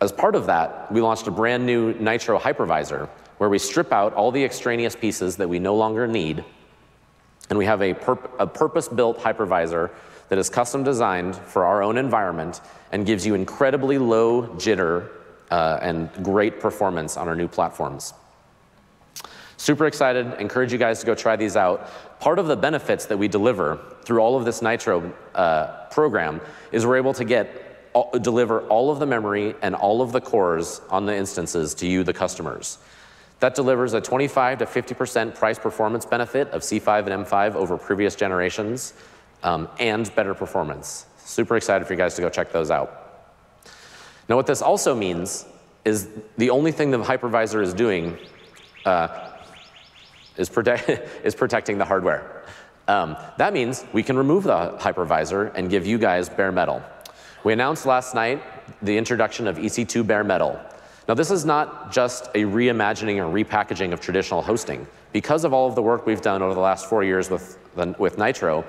As part of that, we launched a brand new Nitro hypervisor where we strip out all the extraneous pieces that we no longer need, and we have a, pur- a purpose-built hypervisor that is custom designed for our own environment and gives you incredibly low jitter uh, and great performance on our new platforms. Super excited. Encourage you guys to go try these out. Part of the benefits that we deliver through all of this Nitro uh, program is we're able to get all, deliver all of the memory and all of the cores on the instances to you, the customers. That delivers a twenty-five to fifty percent price performance benefit of C five and M five over previous generations. Um, and better performance. Super excited for you guys to go check those out. Now, what this also means is the only thing the hypervisor is doing uh, is, protect is protecting the hardware. Um, that means we can remove the hypervisor and give you guys bare metal. We announced last night the introduction of E C two bare metal. Now, this is not just a reimagining or repackaging of traditional hosting. Because of all of the work we've done over the last four years with, the, with Nitro,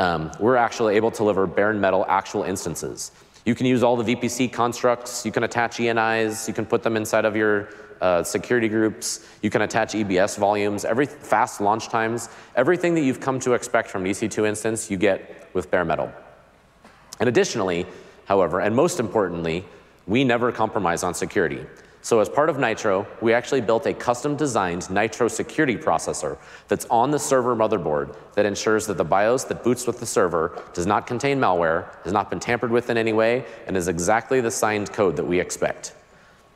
Um, we're actually able to deliver bare metal actual instances. You can use all the V P C constructs. You can attach E N Is. You can put them inside of your uh, security groups. You can attach E B S volumes, every fast launch times. Everything that you've come to expect from an E C two instance, you get with bare metal. And additionally, however, and most importantly, we never compromise on security. So as part of Nitro, we actually built a custom-designed Nitro security processor that's on the server motherboard that ensures that the BIOS that boots with the server does not contain malware, has not been tampered with in any way, and is exactly the signed code that we expect.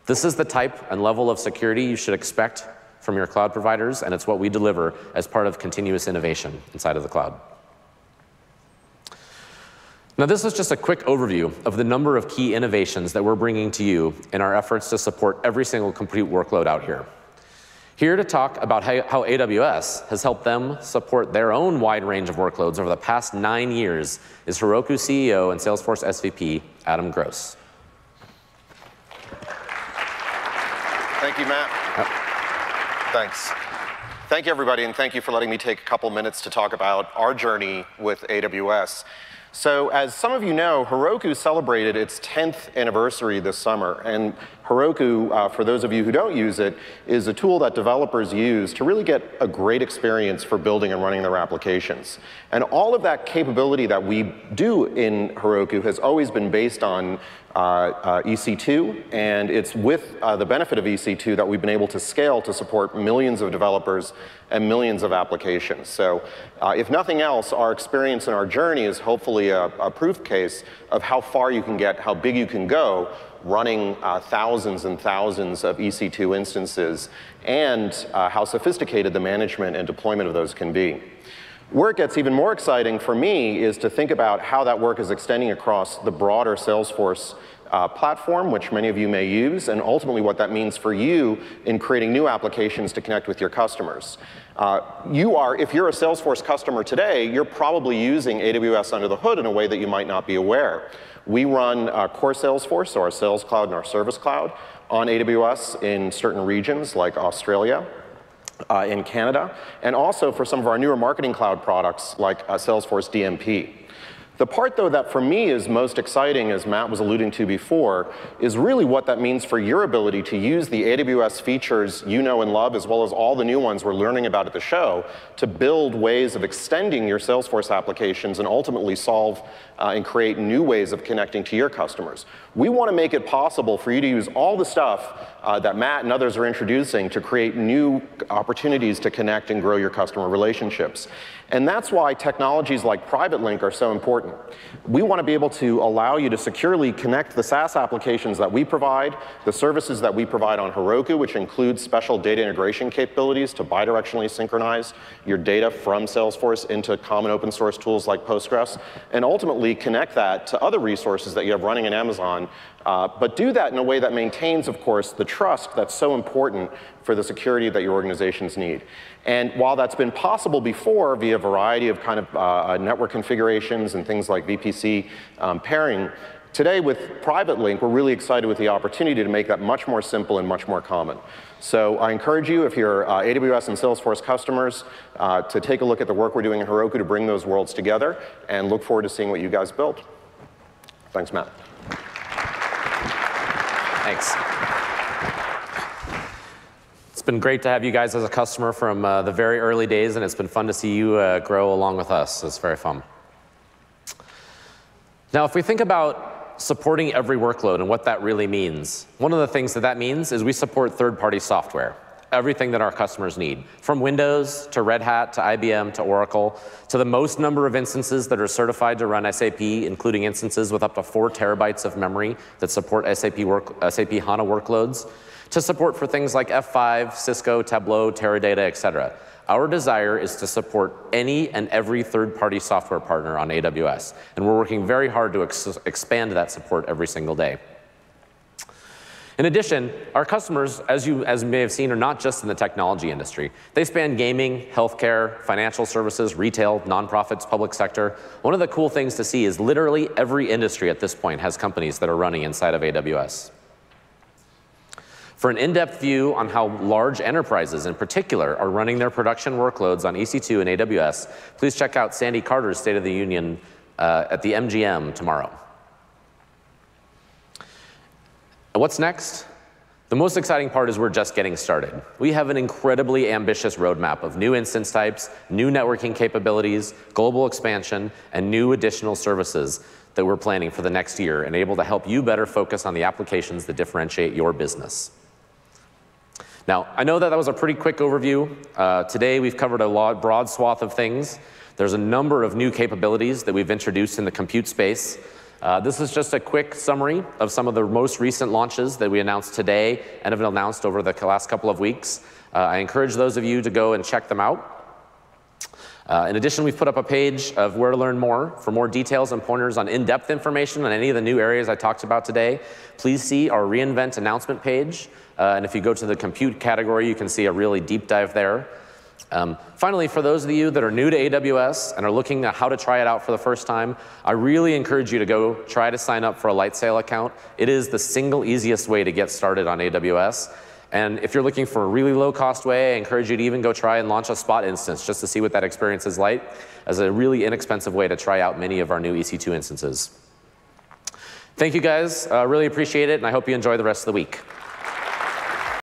This is the type and level of security you should expect from your cloud providers, and it's what we deliver as part of continuous innovation inside of the cloud. Now, this is just a quick overview of the number of key innovations that we're bringing to you in our efforts to support every single complete workload out here. Here to talk about how, how A W S has helped them support their own wide range of workloads over the past nine years is Heroku C E O and Salesforce S V P, Adam Gross. Thank you, Matt. Yep. Thanks. Thank you, everybody, and thank you for letting me take a couple minutes to talk about our journey with A W S. So as some of you know, Heroku celebrated its tenth anniversary this summer. And Heroku, uh, for those of you who don't use it, is a tool that developers use to really get a great experience for building and running their applications. And all of that capability that we do in Heroku has always been based on uh, uh, E C two. And it's with uh, the benefit of E C two that we've been able to scale to support millions of developers and millions of applications. So uh, if nothing else, our experience and our journey is hopefully a, a proof case of how far you can get, how big you can go, running uh, thousands and thousands of E C two instances, and uh, how sophisticated the management and deployment of those can be. Where it gets even more exciting for me is to think about how that work is extending across the broader Salesforce Uh, platform, which many of you may use, and ultimately what that means for you in creating new applications to connect with your customers. Uh, you are, if you're a Salesforce customer today, you're probably using A W S under the hood in a way that you might not be aware. We run uh, core Salesforce, so our Sales Cloud and our Service Cloud, on A W S in certain regions like Australia, uh, in Canada, and also for some of our newer marketing cloud products like uh, Salesforce D M P. The part, though, that for me is most exciting, as Matt was alluding to before, is really what that means for your ability to use the A W S features you know and love, as well as all the new ones we're learning about at the show, to build ways of extending your Salesforce applications and ultimately solve uh, and create new ways of connecting to your customers. We want to make it possible for you to use all the stuff uh, that Matt and others are introducing to create new opportunities to connect and grow your customer relationships. And that's why technologies like PrivateLink are so important. We want to be able to allow you to securely connect the SaaS applications that we provide, the services that we provide on Heroku, which includes special data integration capabilities to bidirectionally synchronize your data from Salesforce into common open source tools like Postgres, and ultimately connect that to other resources that you have running in Amazon. Uh, but do that in a way that maintains, of course, the trust that's so important for the security that your organizations need. And while that's been possible before via a variety of kind of uh, network configurations and things like V P C um, pairing, today with PrivateLink, we're really excited with the opportunity to make that much more simple and much more common. So I encourage you, if you're uh, A W S and Salesforce customers, uh, to take a look at the work we're doing in Heroku to bring those worlds together, and look forward to seeing what you guys build. Thanks, Matt. Thanks. It's been great to have you guys as a customer from uh, the very early days, and it's been fun to see you uh, grow along with us. It's very fun. Now, if we think about supporting every workload and what that really means, one of the things that that means is we support third-party software, everything that our customers need, from Windows to Red Hat to I B M to Oracle, to the most number of instances that are certified to run S A P, including instances with up to four terabytes of memory that support S A P, work, S A P HANA workloads, to support for things like F five, Cisco, Tableau, Teradata, et cetera. Our desire is to support any and every third-party software partner on A W S, and we're working very hard to ex expand that support every single day. In addition, our customers, as you, as you may have seen, are not just in the technology industry. They span gaming, healthcare, financial services, retail, nonprofits, public sector. One of the cool things to see is literally every industry at this point has companies that are running inside of A W S. For an in-depth view on how large enterprises in particular are running their production workloads on E C two and A W S, please check out Sandy Carter's State of the Union uh, at the M G M tomorrow. And what's next? The most exciting part is we're just getting started. We have an incredibly ambitious roadmap of new instance types, new networking capabilities, global expansion, and new additional services that we're planning for the next year and able to help you better focus on the applications that differentiate your business. Now, I know that that was a pretty quick overview. Uh, today, we've covered a lot, broad swath of things. There's a number of new capabilities that we've introduced in the compute space. Uh, this is just a quick summary of some of the most recent launches that we announced today and have announced over the last couple of weeks. Uh, I encourage those of you to go and check them out. Uh, in addition, we've put up a page of where to learn more. For more details and pointers on in-depth information on any of the new areas I talked about today, please see our reInvent announcement page. Uh, and if you go to the compute category, you can see a really deep dive there. Um, finally, for those of you that are new to A W S and are looking at how to try it out for the first time, I really encourage you to go try to sign up for a Lightsail account. It is the single easiest way to get started on A W S. And if you're looking for a really low-cost way, I encourage you to even go try and launch a spot instance just to see what that experience is like, as a really inexpensive way to try out many of our new E C two instances. Thank you, guys. I uh, really appreciate it, and I hope you enjoy the rest of the week.